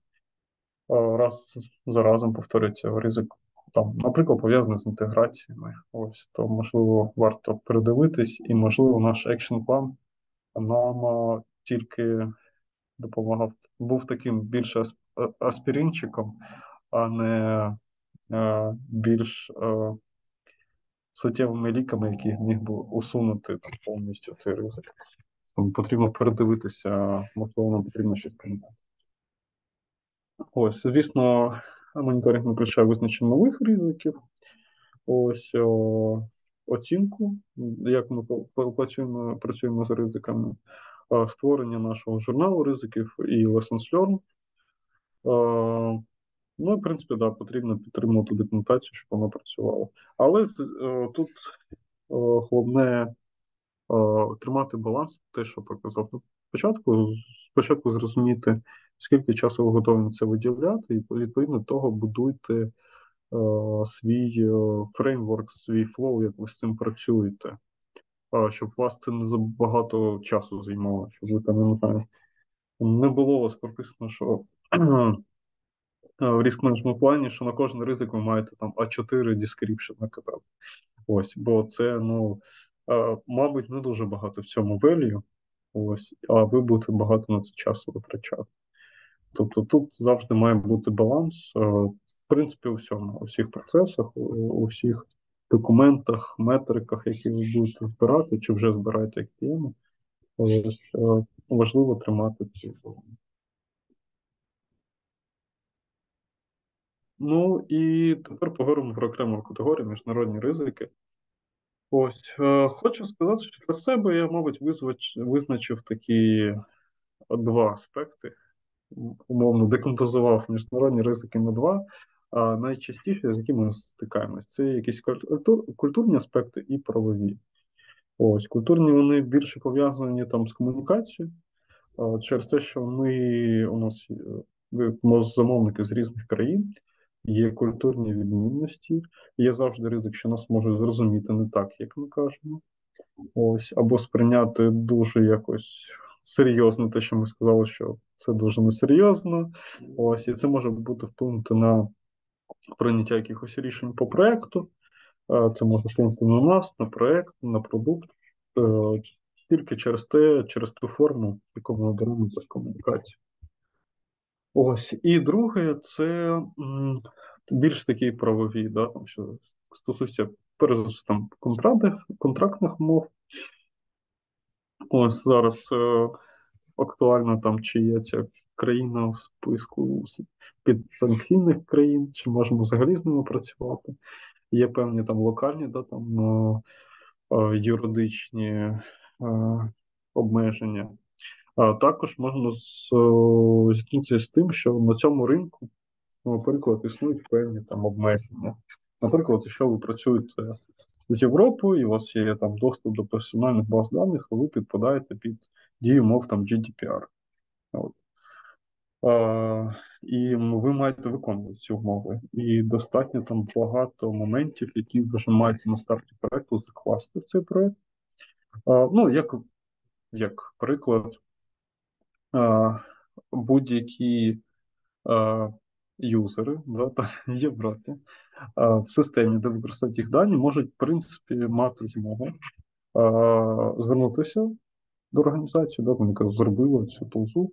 раз за разом повторюється ризик, там, наприклад, пов'язаний з інтеграціями. Ось, то, можливо, варто передивитись, і, можливо, наш екшн-план нам тільки допомагав, був таким більше аспіринчиком, а не більш суттєвими ліками, які міг би усунути там, повністю цей ризик. Тому потрібно передивитися, можливо, нам потрібно щось прийняти. Ось, звісно, моніторинг включає визначення нових ризиків, ось оцінку, як ми працюємо з ризиками, створення нашого журналу ризиків і lessons learned. Ну, в принципі, да, потрібно підтримувати документацію, щоб вона працювала. Але тут головне тримати баланс, те, що показав спочатку. Спочатку зрозуміти, скільки часу ви готові на це виділяти, і відповідно того будуйте свій фреймворк, свій флоу, як ви з цим працюєте, щоб у вас це не забагато часу займало, щоб ви там не було у вас прописано, що в риск-менеджмент плані, що на кожен ризик ви маєте там А4 description накатати. Ось, бо це, ну, мабуть, не дуже багато в цьому value. Ось, а ви будете багато на це часу витрачати. Тобто тут завжди має бути баланс, в принципі, у всьому, у всіх процесах, у всіх документах, метриках, які ви будете збирати, чи вже збираєте як тему, важливо тримати цю баланс. Ну і тепер поговоримо про окрему категорію міжнародні ризики. Ось, хочу сказати, що для себе я, мабуть, визначив такі два аспекти. Умовно, декомпозував міжнародні ризики на два, а найчастіше, з якими ми стикаємося, це якісь культурні аспекти і правові. Ось, культурні вони більше пов'язані там з комунікацією, через те, що ми у нас замовники з різних країн, є культурні відмінності, є завжди ризик, що нас можуть зрозуміти не так, як ми кажемо. Ось, або сприйняти дуже якось серйозно те, що ми сказали, що це дуже несерйозно. Ось, і це може бути вплинути на прийняття якихось рішень по проєкту, це може вплинути на нас, на проєкт, на продукт, тільки через ту форму, яку ми обираємо за комунікацію. Ось, і друге, це більш такі правові, да, там, що стосується, перш за все, там, контрактних умов. Ось зараз актуально, там, чи є ця країна в списку підсанкційних країн, чи можемо взагалі з ними працювати. Є певні там локальні, да, там, юридичні обмеження. А також можна зіткнутися з тим, що на цьому ринку, наприклад, існують певні там обмеження. Наприклад, якщо ви працюєте з Європою, і у вас є там доступ до персональних баз даних, ви підпадаєте під дію мов там GDPR. І ви маєте виконувати ці умови. І достатньо там багато моментів, які вже маєте на старті проєкту закласти в цей проєкт. Ну, як приклад, будь-які юзери, да, там, Європі, в системі, де використовують їх дані, можуть, в принципі, мати змогу звернутися до організації, да, яка зробила цю тулзу,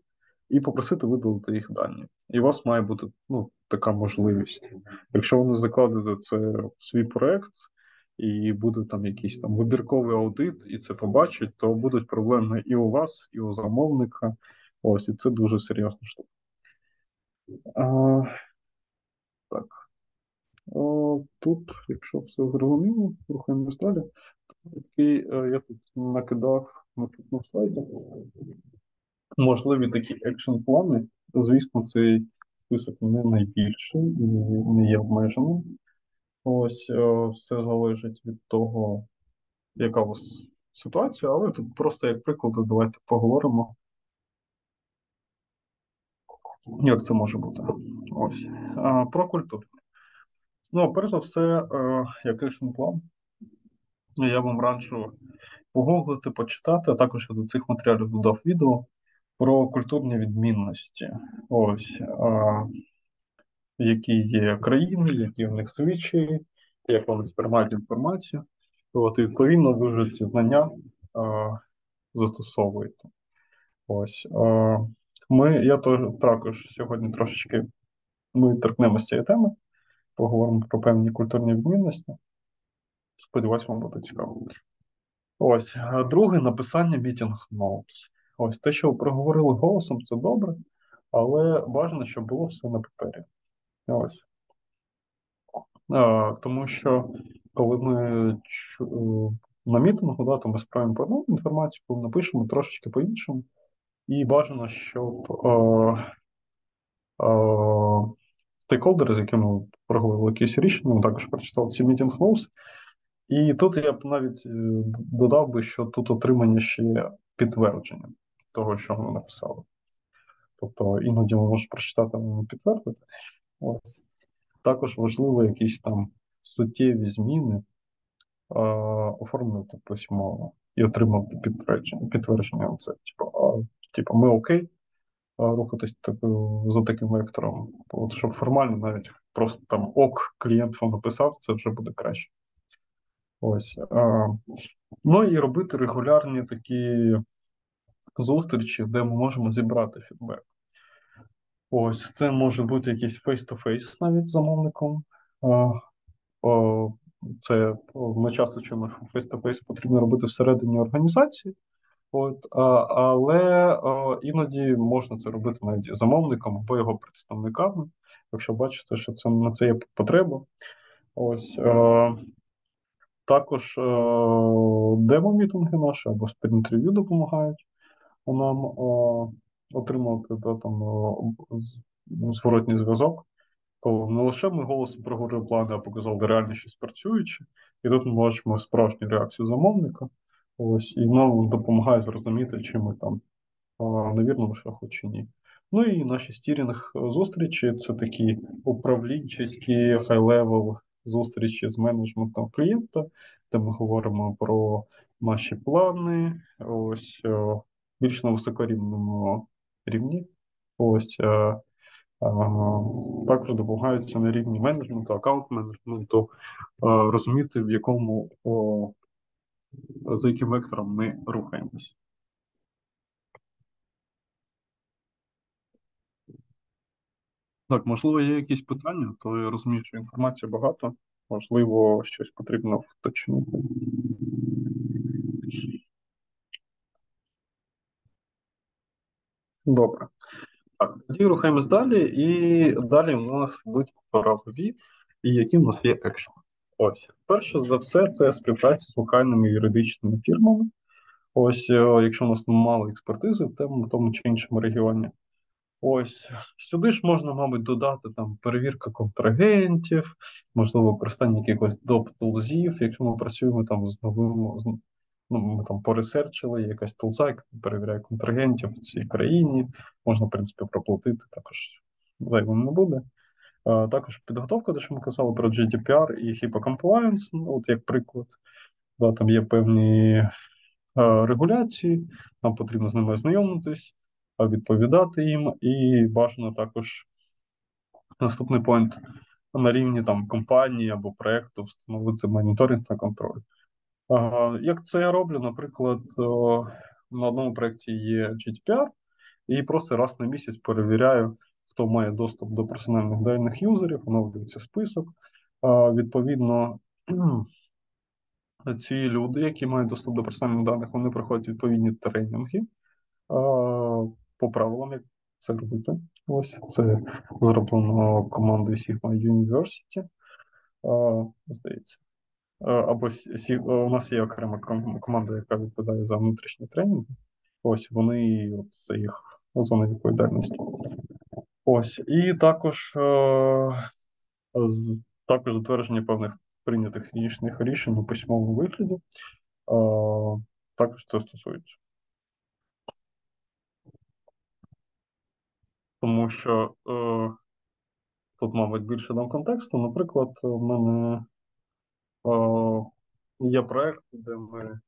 і попросити видалити їх дані. І у вас має бути, ну, така можливість. Якщо вони закладете це в свій проєкт, і буде там якийсь там вибірковий аудит, і це побачить, то будуть проблеми і у вас, і у замовника. Ось, і це дуже серйозна штука. Так. Тут, якщо все зрозуміло, рухаємось далі. Я тут накидав наступного слайду. Можливі такі екшн-плани. Звісно, цей список не найбільший, не є обмеженим. Ось, все залежить від того, яка у вас ситуація, але тут просто як приклад, давайте поговоримо, як це може бути. Ось, про культуру. Ну, перш за все, який ж план, я вам раджу погуглити, почитати, а також я до цих матеріалів додав відео про культурні відмінності. Ось, які є країни, які в них звичаї, як вони сприймають інформацію. От, і відповідно, ви вже ці знання застосовуєте. Ось. Я також сьогодні трошечки, ми торкнемося цієї теми, поговоримо про певні культурні відмінності. Сподіваюсь, вам буде цікаво. Ось. Друге, написання meeting notes. Ось, те, що ви проговорили голосом, це добре, але бажано, щоб було все на папері. Ось. Тому що, коли ми на мітингу, да, то ми справимо по одну інформацію, коли напишемо трошечки по-іншому, і бажано, щоб стейкхолдери, з якими ми проговорили якісь рішення, також прочитали ці meeting notes. І тут я б навіть додав би, що тут отримання ще підтвердження того, що ми написали. Тобто іноді ми можемо прочитати, але підтвердити. Ось. Також важливо якісь там суттєві зміни оформити письмово і отримати підтвердження. Це, типу, ми окей, рухатись за таким вектором. От, щоб формально навіть просто там ок, клієнт вам написав, це вже буде краще. Ось. Ну і робити регулярні такі зустрічі, де ми можемо зібрати фідбек. Ось це може бути якийсь face-to-face навіть з замовником. Це ми часто чуємо, що face-to-face потрібно робити всередині організації. От, але іноді можна це робити навіть замовником або його представниками, якщо бачите, що це, на це є потреба. Ось, також демо-мітинги наші або спід-інтерв'ю допомагають нам отримувати зворотній зв'язок, коли не лише ми голосом проговорили плани, а показали реально щось працююче, і тут ми бачимо справжню реакцію замовника. Ось, і нам допомагає зрозуміти, чи ми там на вірному шляху чи ні. Ну і наші стірінг-зустрічі – це такі управлінчі, хай-левел зустрічі з менеджментом клієнта, де ми говоримо про наші плани, ось, більш на високорівному рівні. Ось, також допомагаються на рівні менеджменту, аккаунт-менеджменту, розуміти, в якому за яким вектором ми рухаємось. Так, можливо, є якісь питання, то я розумію, що інформації багато. Можливо, щось потрібно вточнити. Добре. Так, тоді рухаємось далі, і далі в нас будуть правові, і які в нас є екшени. Ось, перше за все, це співпраця з локальними юридичними фірмами. Ось, якщо у нас мало експертизи в тому чи іншому регіоні. Ось, сюди ж можна, мабуть, додати там перевірка контрагентів, можливо, використання якихось доп-тулзів. Якщо ми працюємо там з новим, ми там поресерчили, якась тулза, яка перевіряє контрагентів в цій країні, можна, в принципі, проплатити, також зайвим не буде. Також підготовка, те, що ми казали про GDPR і HIPAA compliance, ну, от як приклад, да, там є певні регуляції, нам потрібно з ними ознайомитись, відповідати їм, і бажано також наступний поінт на рівні там компанії або проєкту встановити моніторинг та контроль. Як це я роблю, наприклад, на одному проєкті є GDPR, і просто раз на місяць перевіряю, хто має доступ до персональних даних юзерів, оновлюється список. Відповідно, ці люди, які мають доступ до персональних даних, вони проходять відповідні тренінги по правилам, як це робити. Ось це зроблено командою Sigma University, здається. Або у нас є окрема команда, яка відповідає за внутрішні тренінги. Ось вони, це їх зона відповідальності. Ось, і також затвердження певних прийнятих технічних рішень у письмовому вигляді, також це стосується. Тому що тут, мабуть, більше дам контексту. Наприклад, в мене є проєкт, де ми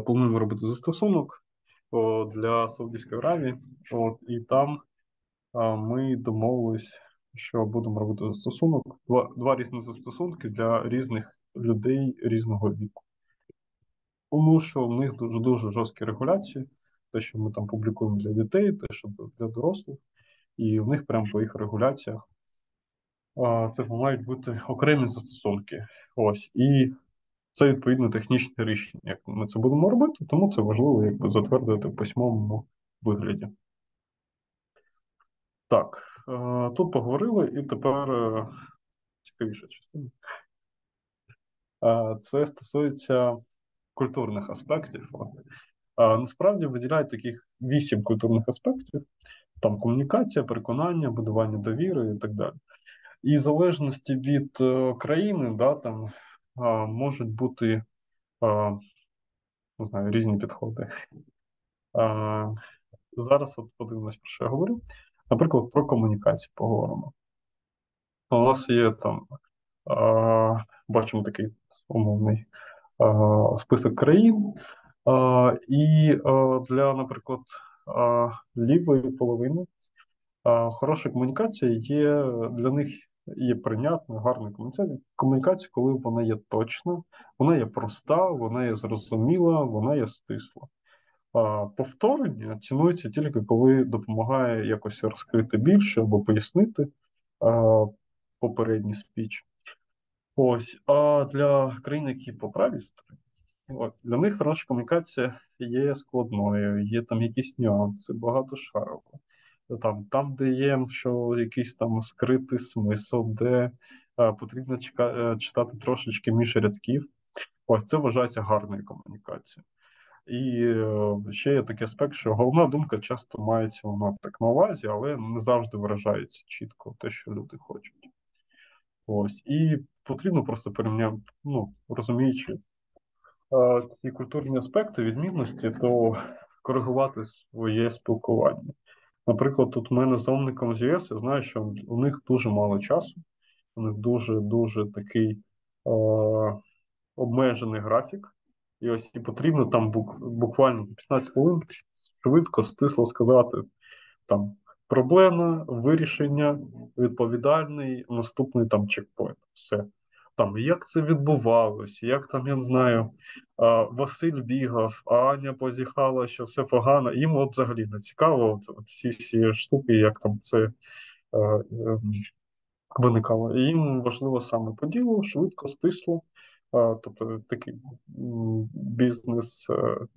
плануємо робити застосунок для Саудівської Аравії, і там ми домовились, що будемо робити застосунок. Два різні застосунки для різних людей різного віку. Тому що в них дуже-дуже жорсткі регуляції. Те, що ми там публікуємо для дітей, те, що для дорослих. І в них прямо по їх регуляціях це мають бути окремі застосунки. Ось. І це, відповідно, технічне рішення, як ми це будемо робити. Тому це важливо якби затвердити в письмовому вигляді. Так, тут поговорили, і тепер цікавіша частина. Це стосується культурних аспектів. Насправді виділяють таких 8 культурних аспектів. Там комунікація, переконання, будування довіри і так далі. І в залежності від країни, да, там можуть бути не знаю, різні підходи. Зараз от подивимось, про що я говорю. Наприклад, про комунікацію поговоримо. У нас є там, бачимо такий умовний список країн, і для, наприклад, лівої половини хороша комунікація є, для них є прийнятна, гарна комунікація, коли вона є точна, вона є проста, вона є зрозуміла, вона є стисла. повторення цінується тільки, коли допомагає якось розкрити більше або пояснити попередній спіч. Ось. А для країн, які по правій стороні, для них хороша комунікація є складною, є там якісь нюанси, багатошарово. Там, де є якийсь там скритий смисл, де потрібно читати трошечки між рядків. Ось це вважається гарною комунікацією. І ще є такий аспект, що головна думка часто мається вона так на увазі, але не завжди виражається чітко те, що люди хочуть. Ось. І потрібно просто порівняти, розуміючи ці культурні аспекти, відмінності, то коригувати своє спілкування. Наприклад, тут у мене з замовником з ЄС, я знаю, що у них дуже мало часу, у них дуже-дуже такий обмежений графік, і ось і потрібно там буквально 15 хвилин швидко, стисло сказати, там, проблема, вирішення, відповідальний, наступний там чекпоінт, все. Там, як це відбувалось, як там, я не знаю, Василь бігав, а Аня позіхала, що все погано. Їм от взагалі не цікаво ці всі штуки, як там це виникало. Їм важливо саме по ділу, швидко, стисло, тобто такий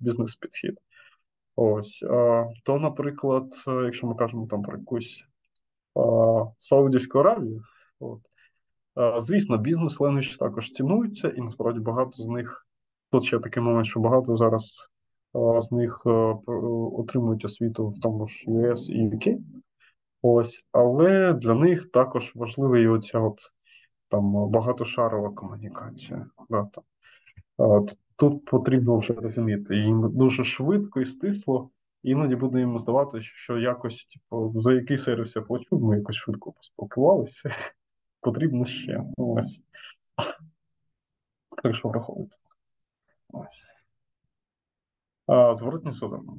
бізнес-підхід. Ось. То, наприклад, якщо ми кажемо там про якусь Саудівську Аравію, звісно, бізнес-ленгвідж також цінуються, і насправді багато з них, тут ще такий момент, що багато зараз з них отримують освіту в тому ж US і UK. Ось, але для них також важлива і оця от там багатошарова комунікація. Да, там. Тут потрібно вже розуміти, їм дуже швидко і стисло, іноді буде їм здаватися, що якось, за який сервіс я плачу, ми якось швидко поспілкувалися. Потрібно ще. Ось. Так що враховуйте. Ось. Зворотні сузами.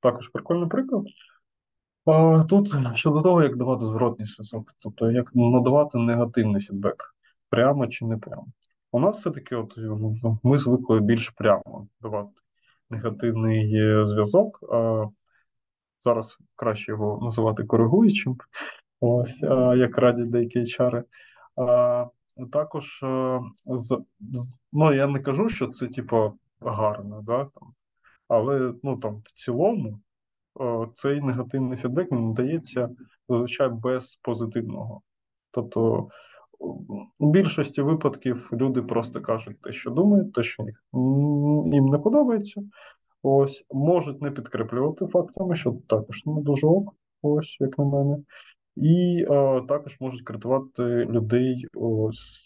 Також прикольний приклад. Тут щодо того, як давати зворотній зв'язок, тобто як надавати негативний фідбек, прямо чи не прямо. У нас все-таки от, ми звикли більш прямо давати негативний зв'язок. Зараз краще його називати коригуючим. Ось, як радять деякі HR. Також, я не кажу, що це, гарно, да, там. Але, в цілому, цей негативний фідбек не дається, зазвичай, без позитивного. Тобто, у більшості випадків люди просто кажуть те, що думають, те, що їм не подобається. Ось, можуть не підкріплювати фактами, що також не дуже ок, ось, як на мене. І також можуть критикувати людей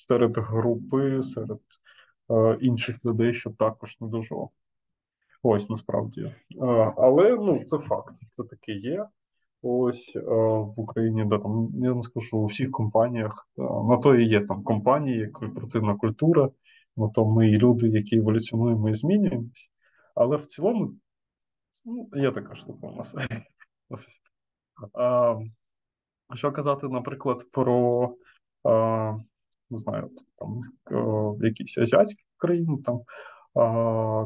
серед групи, серед інших людей, що також не дуже. Ось, насправді. Але, це факт, це таке є. Ось в Україні, да, там, я не скажу, у всіх компаніях, на то і є там компанії, корпоративна культура, на то ми і люди, які еволюціонуємо і змінюємось. Але в цілому, є така штука у нас. Що казати, наприклад, про, не знаю, там, якісь азіатські країни, там,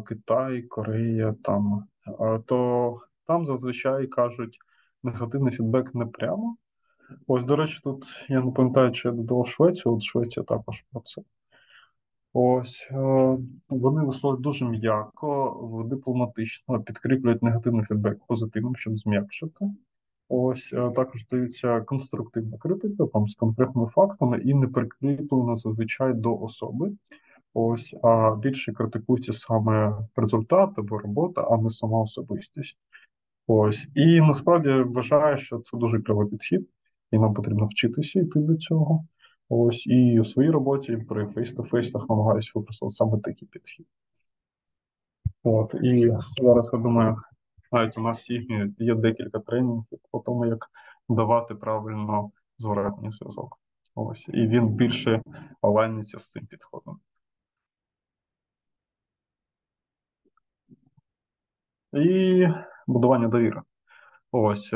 Китай, Корея, там, то там зазвичай кажуть негативний фідбек не прямо. Ось, до речі, тут я не пам'ятаю, чи я додавав Швецію, от Швеція також про це. Ось, вони висловлюють дуже м'яко, дипломатично, підкріплюють негативний фідбек позитивним, щоб зм'якшити. Ось також даються конструктивна критика там, з конкретними фактами і не прикріплена зазвичай до особи. Ось, а більше критикується саме результат або робота, а не сама особистість. Ось, і насправді вважаю, що це дуже кльовий підхід, і нам потрібно вчитися йти до цього. Ось, і у своїй роботі при фейс-ту-фейсах намагаюся використовувати саме такий підхід. От, і зараз, я думаю, навіть у нас є декілька тренінгів по тому, як давати правильно зворотній зв'язок. Ось, і він більше алайниться з цим підходом. І будування довіри. Ось,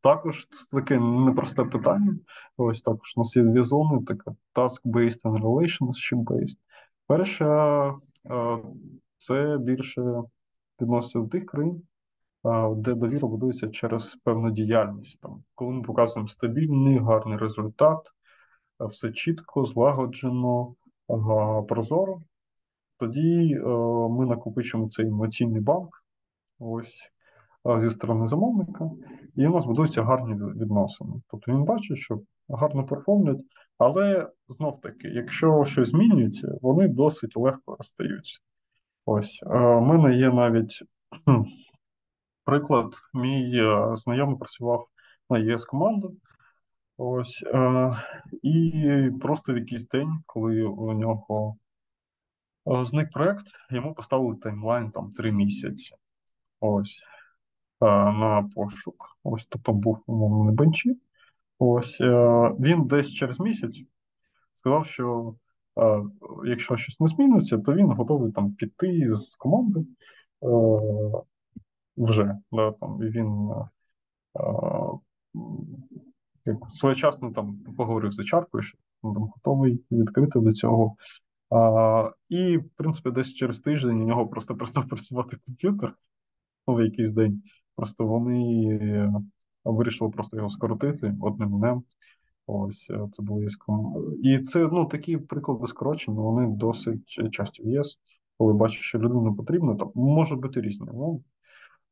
також це таке непросте питання. Ось, також у нас є дві зони, така task-based and relationship-based. Перша це більше відноситься до тих країн, де довіра будується через певну діяльність. Там, коли ми показуємо стабільний, гарний результат, все чітко, злагоджено, прозоро, тоді ми накопичимо цей емоційний банк ось зі сторони замовника, і у нас будуються гарні відносини. Тобто він бачить, що гарно перформлять, але знов-таки, якщо щось змінюється, вони досить легко розстаються. Ось, у мене є навіть приклад, мій знайомий працював на ЄС-команду, ось, і просто в якийсь день, коли у нього зник проєкт, йому поставили таймлайн там 3 місяці, ось, на пошук. Ось, тобто був, умовно, на бенчі. Ось, він десь через місяць сказав, що якщо щось не зміниться, то він готовий там піти з команди вже. Да, там, він своєчасно там поговорив з HR-кою, що там готовий відкрити до цього. І, в принципі, десь через тиждень у нього просто перестав працювати комп'ютер в якийсь день. Просто вони вирішили просто його скоротити одним днем. Ось, це було ЄС-команда. І це, ну, такі приклади скорочення, вони досить часто в ЄС. Коли бачиш, що людину потрібно, там можуть бути різні, ну,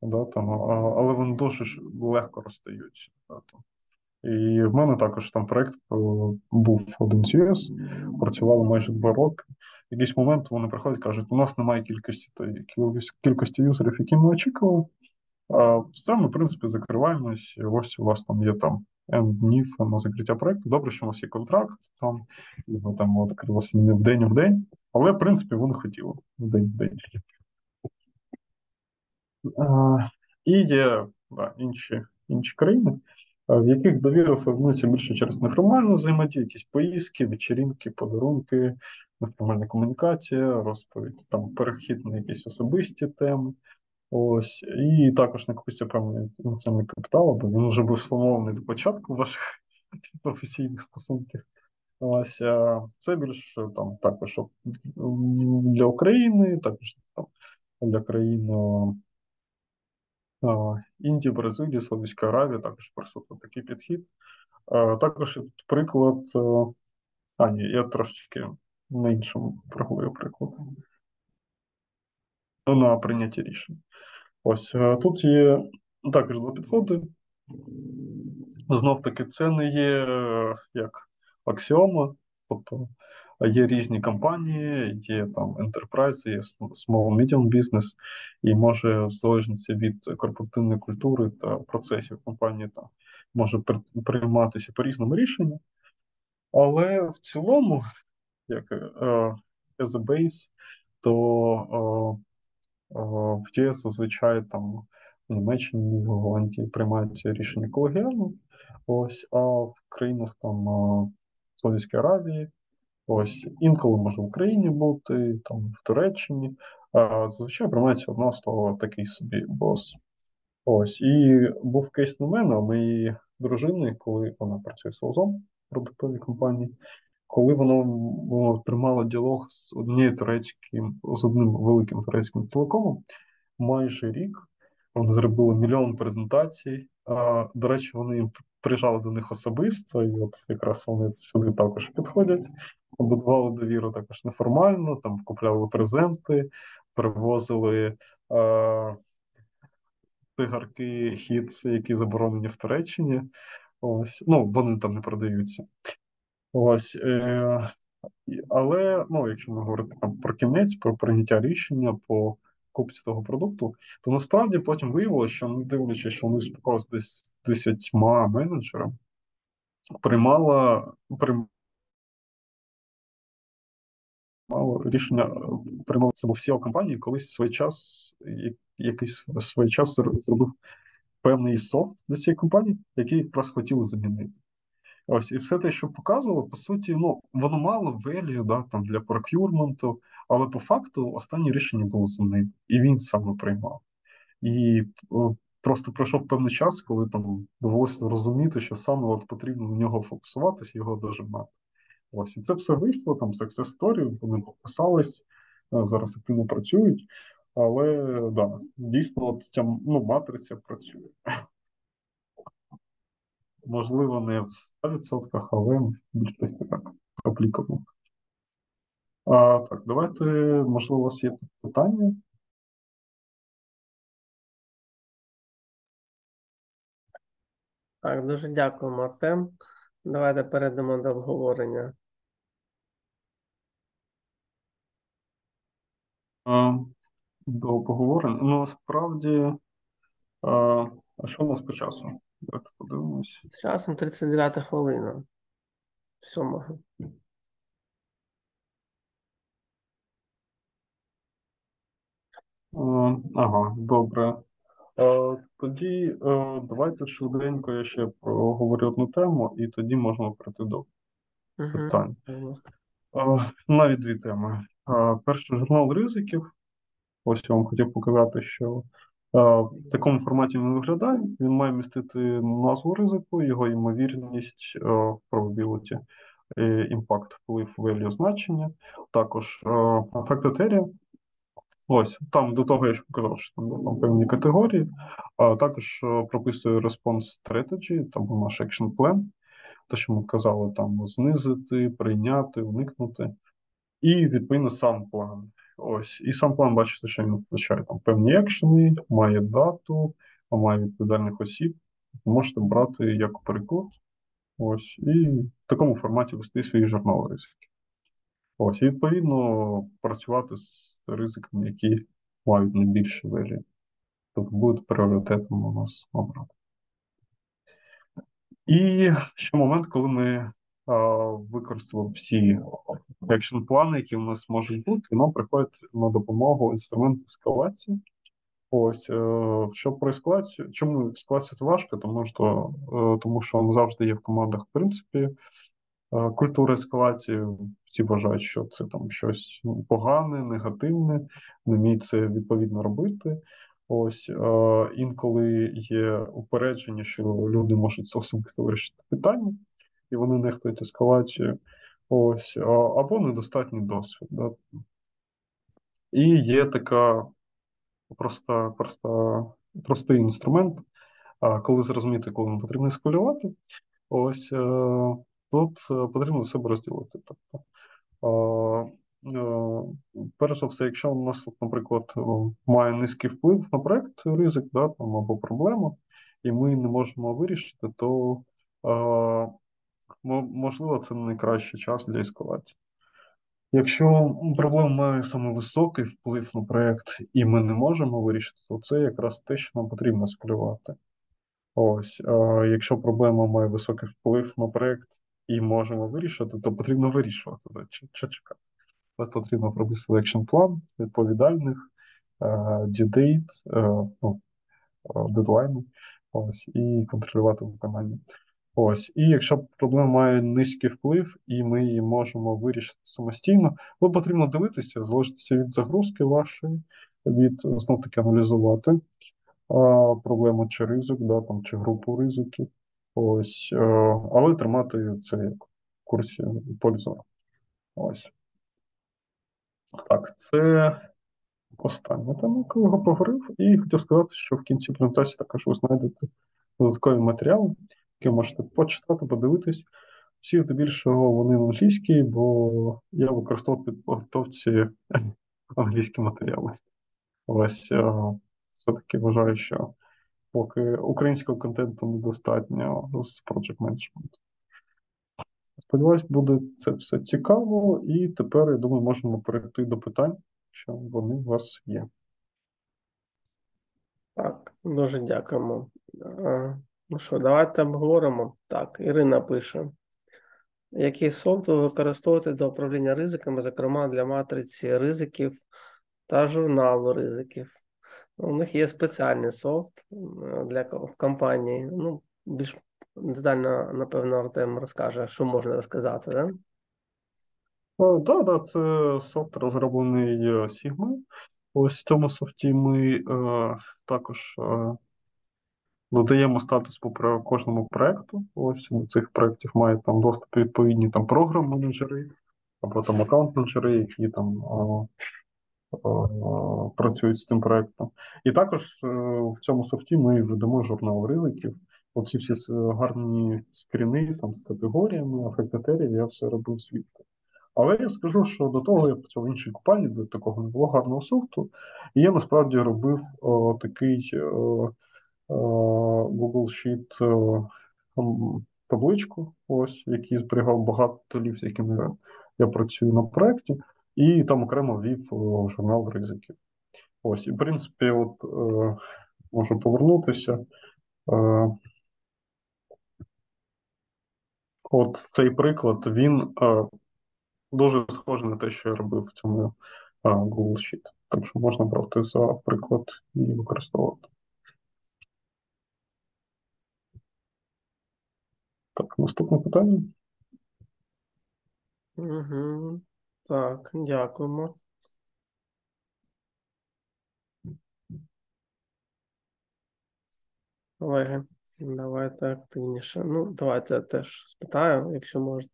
да, там, але вони дуже легко розстаються. Да, і в мене також там проєкт був один з ЄС, працювали майже 2 роки. В якийсь момент вони приходять і кажуть, у нас немає кількості юзерів, які ми очікували. Все, ми, в принципі, закриваємось, ось у вас там є там N днів на закриття проєкту. Добре, що у нас є контракт, там, і ми там відкрилися не в день, а в день, але, в принципі, вони хотіли в день, в день. І є інші країни, в яких довіра формується більше через неформальну взаємодію, якісь поїздки, вечірінки, подарунки, неформальна комунікація, розповідь, там, перехід на якісь особисті теми. Ось, і також накопиться певний емоційний капітал, бо він вже був сформований до початку ваших професійних стосунків. Ось, це більше там також для України, також там для країн Індії, Бразилії, Саудівської Аравії також присутній такий підхід. Також приклад, ні, я трошечки на іншому проговорю приклад. На прийняття рішень. Ось, тут є також 2 підходи. Знов-таки, це не є як аксіома, тобто є різні компанії, є там enterprise, є small-medium business, і може в залежності від корпоративної культури та процесів компанії там може прийматися по-різному рішення. Але в цілому, як as a base, то в ЄС, зазвичай, там, в Німеччині, в Голландії приймають рішення колегіально, ось, а в країнах, там, Саудівської Аравії, ось, інколи може в Україні бути, там, в Туреччині, зазвичай приймається одне слово такий собі бос. Ось, і був кейс на мене, у моєї дружини, коли вона працює СОЗом в продуктовій компанії, коли воно тримало діалог з одним великим турецьким телекомом, майже рік вони зробили 1 мільйон презентацій. До речі, вони приїжджали до них особисто, і от якраз вони сюди також підходять, будували довіру також неформально, там купляли презенти, привозили цигарки, хітси, які заборонені в Туреччині. Ось, ну, вони там не продаються. Ось, але, ну, якщо ми говорити там про кінець, про прийняття рішення по купці того продукту, то насправді потім виявилося, що, не дивлячись, що вони спілкувалися десь з 10 менеджерами, приймало рішення, це був CEO компанії, колись якийсь свій час зробив певний софт для цієї компанії, який якраз хотіли замінити. Ось, і все те, що показувало, по суті, ну, воно мало value, да, там, для прокюрменту, але по факту останнє рішення було за ним, і він саме приймав. І просто пройшов певний час, коли там довелося зрозуміти, що саме от потрібно на нього фокусуватися, його дожимати. Ось, і це все вийшло, там, success story, вони підписались, зараз активно працюють, але да, дійсно ця матриця працює. Можливо, не в 100%, але більшість так апліковано. Так, давайте, можливо, у вас є питання. Так, дуже дякуємо, Артем. Давайте перейдемо до обговорення. До обговорення? Ну, насправді, а що у нас по часу? Давайте подивимось. З часом 39 хвилина. 7-го. Ага, добре. Тоді давайте швиденько я ще проговорю одну тему, і тоді можна прийти до питань. Навіть дві теми. Перший журнал ризиків. Ось я вам хотів показати, що в такому форматі він виглядає. Він має містити назву ризику, його ймовірність, probability, impact, вплив, value, значення. Також affected area. Ось, там до того я ж показав, що там певні категорії. Також прописую response strategy, там у нас action plan. Те, що ми казали, там знизити, прийняти, уникнути. І, відповідно, сам план. Ось, і сам план, бачите, що він включає там певні екшени, має дату, має відповідальних осіб. Можете брати як приклад. Ось, і в такому форматі вести свої журнали ризики. Ось, і, відповідно, працювати з ризиками, які мають найбільше вилі. Тобто будуть пріоритетом у нас обрати. І ще момент, коли ми використали всі екшн-плани, які у нас можуть бути, нам приходить на допомогу інструмент ескалації. Ось, що про ескалацію. Чому ескалація це важко? Тому що завжди є в командах, в принципі, культура ескалації. Всі вважають, що це там щось погане, негативне, не вміють це відповідно робити. Ось, інколи є упередження, що люди можуть особисто вирішити питання, і вони нехтують ескалацію. Ось, або недостатній досвід. Да? І є така простий інструмент, коли зрозуміти, коли нам потрібно ескалювати. Ось, тут потрібно себе розділити. Тобто, перш за все, якщо у нас, наприклад, має низький вплив на проєкт, ризик, да, там, або проблема, і ми не можемо вирішити, то, можливо, це найкращий час для ескалації. Якщо проблема має саме високий вплив на проєкт, і ми не можемо вирішити, то це якраз те, що нам потрібно ескалювати. Ось, якщо проблема має високий вплив на проєкт, і можемо вирішити, то потрібно вирішувати. Що чекати? Потрібно прописати екшн-план, відповідальних, due date, дедлайни, ось, і контролювати виконання. Ось, і якщо проблема має низький вплив, і ми її можемо вирішити самостійно, то потрібно дивитися, залежитися від загрузки вашої, від, знов таки, аналізувати проблему чи ризик, да, там, чи групу ризиків. Ось, але тримати це в курсі поля зору. Ось. Так, це остання тема, коли я поговорив, і хотів сказати, що в кінці презентації також ви знайдете додаткові матеріали, які можете почитати, подивитись. Всі, здебільшого, вони англійські, бо я використовував під підготовці англійські матеріали. Ось, все-таки вважаю, що поки українського контенту недостатньо з Project Management. Сподіваюсь, буде це все цікаво, і тепер, я думаю, можемо перейти до питань, що вони у вас є. Так, дуже дякуємо. Ну що, давайте обговоримо. Так, Ірина пише. Який софт ви використовуєте для управління ризиками, зокрема для матриці ризиків та журналу ризиків? У них є спеціальний софт для компанії. Ну, більш детально, напевно, Артем розкаже, що можна розказати, да? Так, да, це софт, розроблений Sigma. Ось в цьому софті ми також додаємо статус по кожному проєкту. Ось до цих проєктів мають там доступ відповідні там програм-менеджери, або там аккаунт-менеджери, які там працюють з цим проектом. І також в цьому софті ми ведемо журнал ризиків. Оці всі гарні скріни там, з категоріями, афектатерів, я все робив звідти. Але я скажу, що до того я працював в іншій компанії, де такого не було гарного софту, і я насправді робив такий Google Sheet табличку, ось, який зберігав багато толів, з якими я працюю на проєкті, і там окремо вів журнал ризиків. Ось, і в принципі, от можу повернутися. От цей приклад, він дуже схожий на те, що я робив в цьому Google Sheet. Так що можна брати за приклад і використовувати. Так, наступне питання. Угу. Так, дякуємо. Колеги, давайте активніше. Ну, давайте я теж спитаю, якщо можна.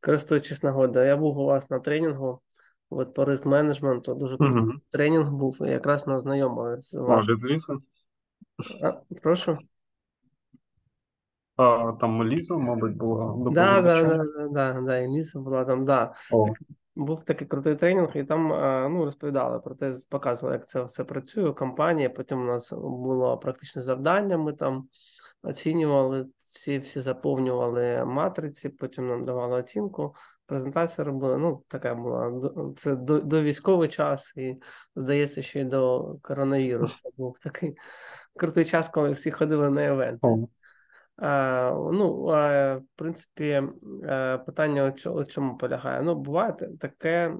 Користуючись нагодою, я був у вас на тренінгу от, по ризик-менеджменту, дуже крутий тренінг був, і якраз нас знайомили з вашим. Прошу. А, там Ліза, мабуть, була. Да, і Ліза була там, да. Так, був такий крутий тренінг, і там ну, розповідали про те, показували, як це все працює, компанія. Потім у нас було практичне завдання, ми там оцінювали, ці всі заповнювали матриці, потім нам давали оцінку, презентація робили. Ну, така була, це до військовий час, і, здається, ще й до коронавірусу. Був такий крутий час, коли всі ходили на івенти. Ну, в принципі, питання у чому полягає. Ну, буває таке,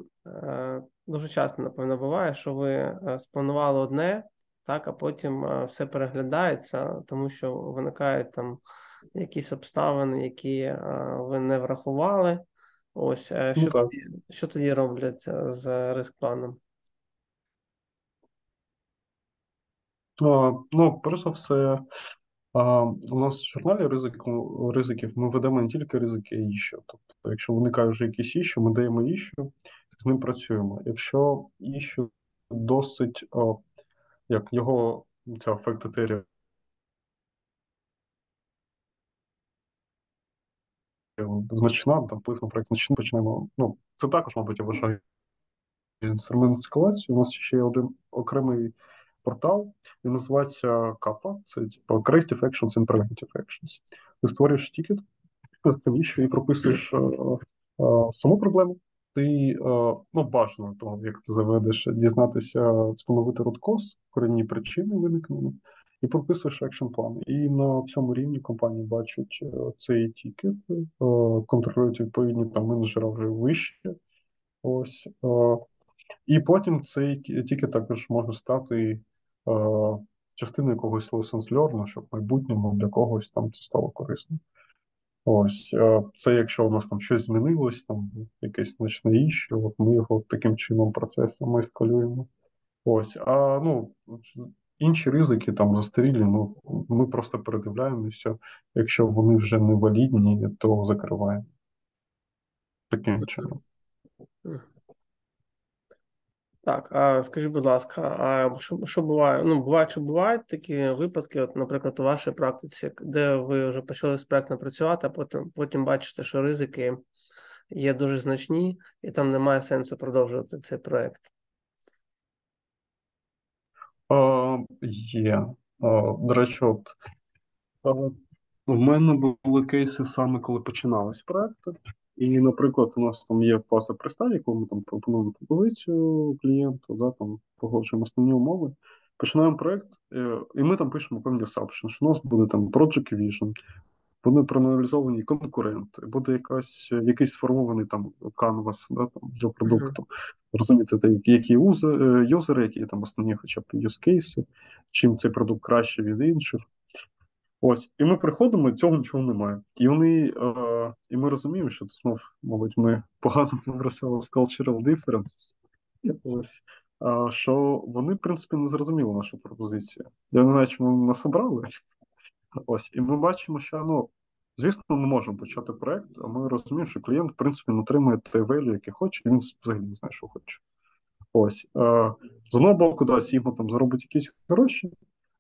дуже часто, напевно, буває, що ви спланували одне, так, а потім все переглядається, тому що виникають там якісь обставини, які ви не врахували. Ось, що тоді роблять з риск-планом? Ну, просто все... У нас в журналі ризиків ми ведемо не тільки ризики, а й іщу. Тобто, якщо виникає вже якісь іщу, ми даємо іщу, з ним працюємо. Якщо іщу досить, як його ця афектатерія значна, там вплив на проєкт значний, починаємо. Ну, це також, мабуть, я вважаю інструмент ескалації. У нас ще є один окремий портал, він називається КАПА, це типу Corrective Actions and Preventive Actions. Ти створюєш тікет, і прописуєш саму проблему, ти, ну, бажано, то, як ти заведеш, дізнатися, встановити root-cause, корінні причини виникнення, і прописуєш екшн-план. І на всьому рівні компанії бачать цей тікет, контролюють відповідні там менеджера вже вище, ось, і потім цей тільки також може стати частиною якогось lessons learned, щоб в майбутньому для когось там це стало корисно. Ось, це якщо у нас там щось змінилось, там якесь значне іще, от ми його таким чином процесом ескалюємо. Ось, а ну, інші ризики там застарілі, ну, ми просто передивляємося, якщо вони вже не валідні, то закриваємо. Таким чином. Так, а скажіть, будь ласка, а що буває? Ну, бувають такі випадки, от, наприклад, у вашій практиці, де ви вже почали з проектом працювати, а потім бачите, що ризики є дуже значні, і там немає сенсу продовжувати цей проект? Є. До речі, от у мене були кейси саме, коли починалися проекти. І, наприклад, у нас там є фаза представлення, коли ми там пропонуємо пропозицію клієнту, да, там погоджуємо основні умови, починаємо проєкт, і ми там пишемо певні assumption, що у нас буде там Project Vision, будуть проаналізовані конкуренти, буде якийсь сформований там канвас, да, там, для продукту, розуміти, які юзери, які там основні хоча б юзкейси, чим цей продукт краще від інших. Ось, і ми приходимо, і цього нічого немає. І ми розуміємо, що знов, мабуть, ми погано працювали з cultural difference. Ось, що вони, в принципі, не зрозуміли нашу пропозицію. Я не знаю, чому нас обрали. Ось, і ми бачимо, що, ну, звісно, ми можемо почати проєкт, а ми розуміємо, що клієнт, в принципі, не отримує те value, яке хоче, і він взагалі не знає, що хоче. Ось. З одного боку, да, Sigma там заробить якісь гроші,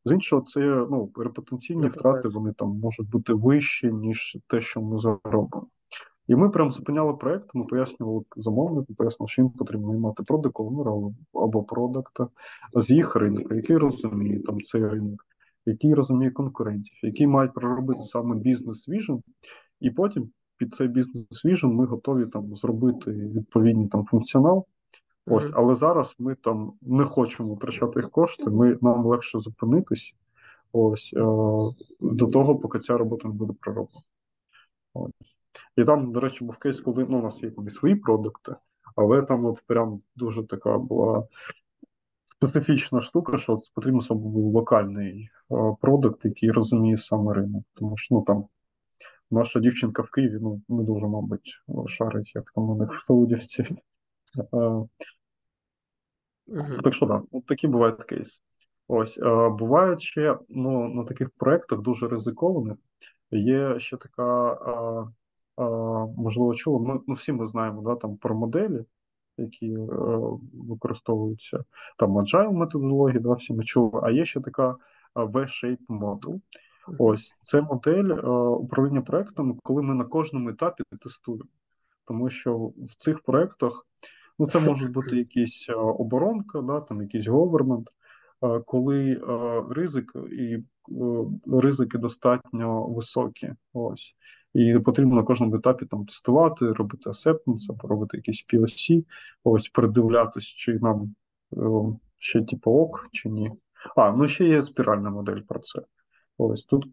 з іншого, це ну, репутаційні втрати, вони там можуть бути вищі, ніж те, що ми заробимо. І ми прям зупиняли проєкт, ми пояснювали замовнику, пояснювали, що їм потрібно мати продакт-оунера або продакта з їх ринку, який розуміє там цей ринок, який розуміє конкурентів, які мають проробити саме бізнес-віжн, і потім під цей бізнес-віжн ми готові там зробити відповідний там функціонал. Ось, але зараз ми там не хочемо втрачати їх кошти, нам легше зупинитись ось, до того, поки ця робота не буде пророблена. Ось. І там, до речі, був кейс, коли ну, у нас є свої продукти, але там от прям дуже така була специфічна штука, що потрібно саме був локальний продукт, який розуміє саме ринок. Тому що ну, там наша дівчинка в Києві ну, не дуже, мабуть, шарить, як там у них в Саудівці. Так що так, да, такі бувають кейси. Ось, бувають ще ну, на таких проєктах дуже ризикованих, є ще така, можливо, чула, ну всі ми знаємо да, там, про моделі, які використовуються, там agile методології, да, всі ми чули, а є ще така V-shape model. Ось, це модель управління проєктом, коли ми на кожному етапі тестуємо. Тому що в цих проєктах, ну це може бути якісь оборонка, да, там якийсь говермент, коли ризики достатньо високі. Ось. І потрібно на кожному етапі там тестувати, робити acceptance, робити якісь POC, ось передивлятися, чи нам ще типу ок, чи ні. Ну ще є спіральна модель про це. Ось тут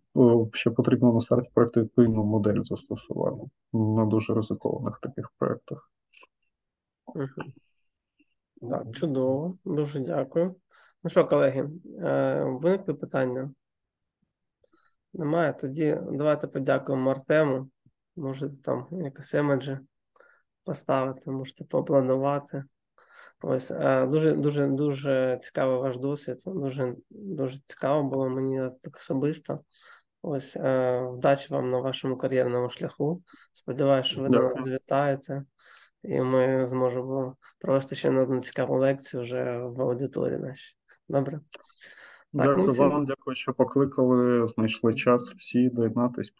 ще потрібно на старті проєкту відповідну модель застосувати на дуже ризикованих таких проєктах. Так, чудово, дуже дякую. Ну що, колеги, виникли питання? Немає? Тоді давайте подякуємо Артему. Можете там якісь емеджі поставити, можете попланувати. Ось, дуже цікавий ваш досвід, дуже цікаво було мені так особисто. Ось, вдачі вам на вашому кар'єрному шляху. Сподіваюся, що ви до нас завітаєте, і ми зможемо провести ще одну цікаву лекцію вже в аудиторії нашій. Добре? Дякую вам, дякую, що покликали, знайшли час всі доєднатись.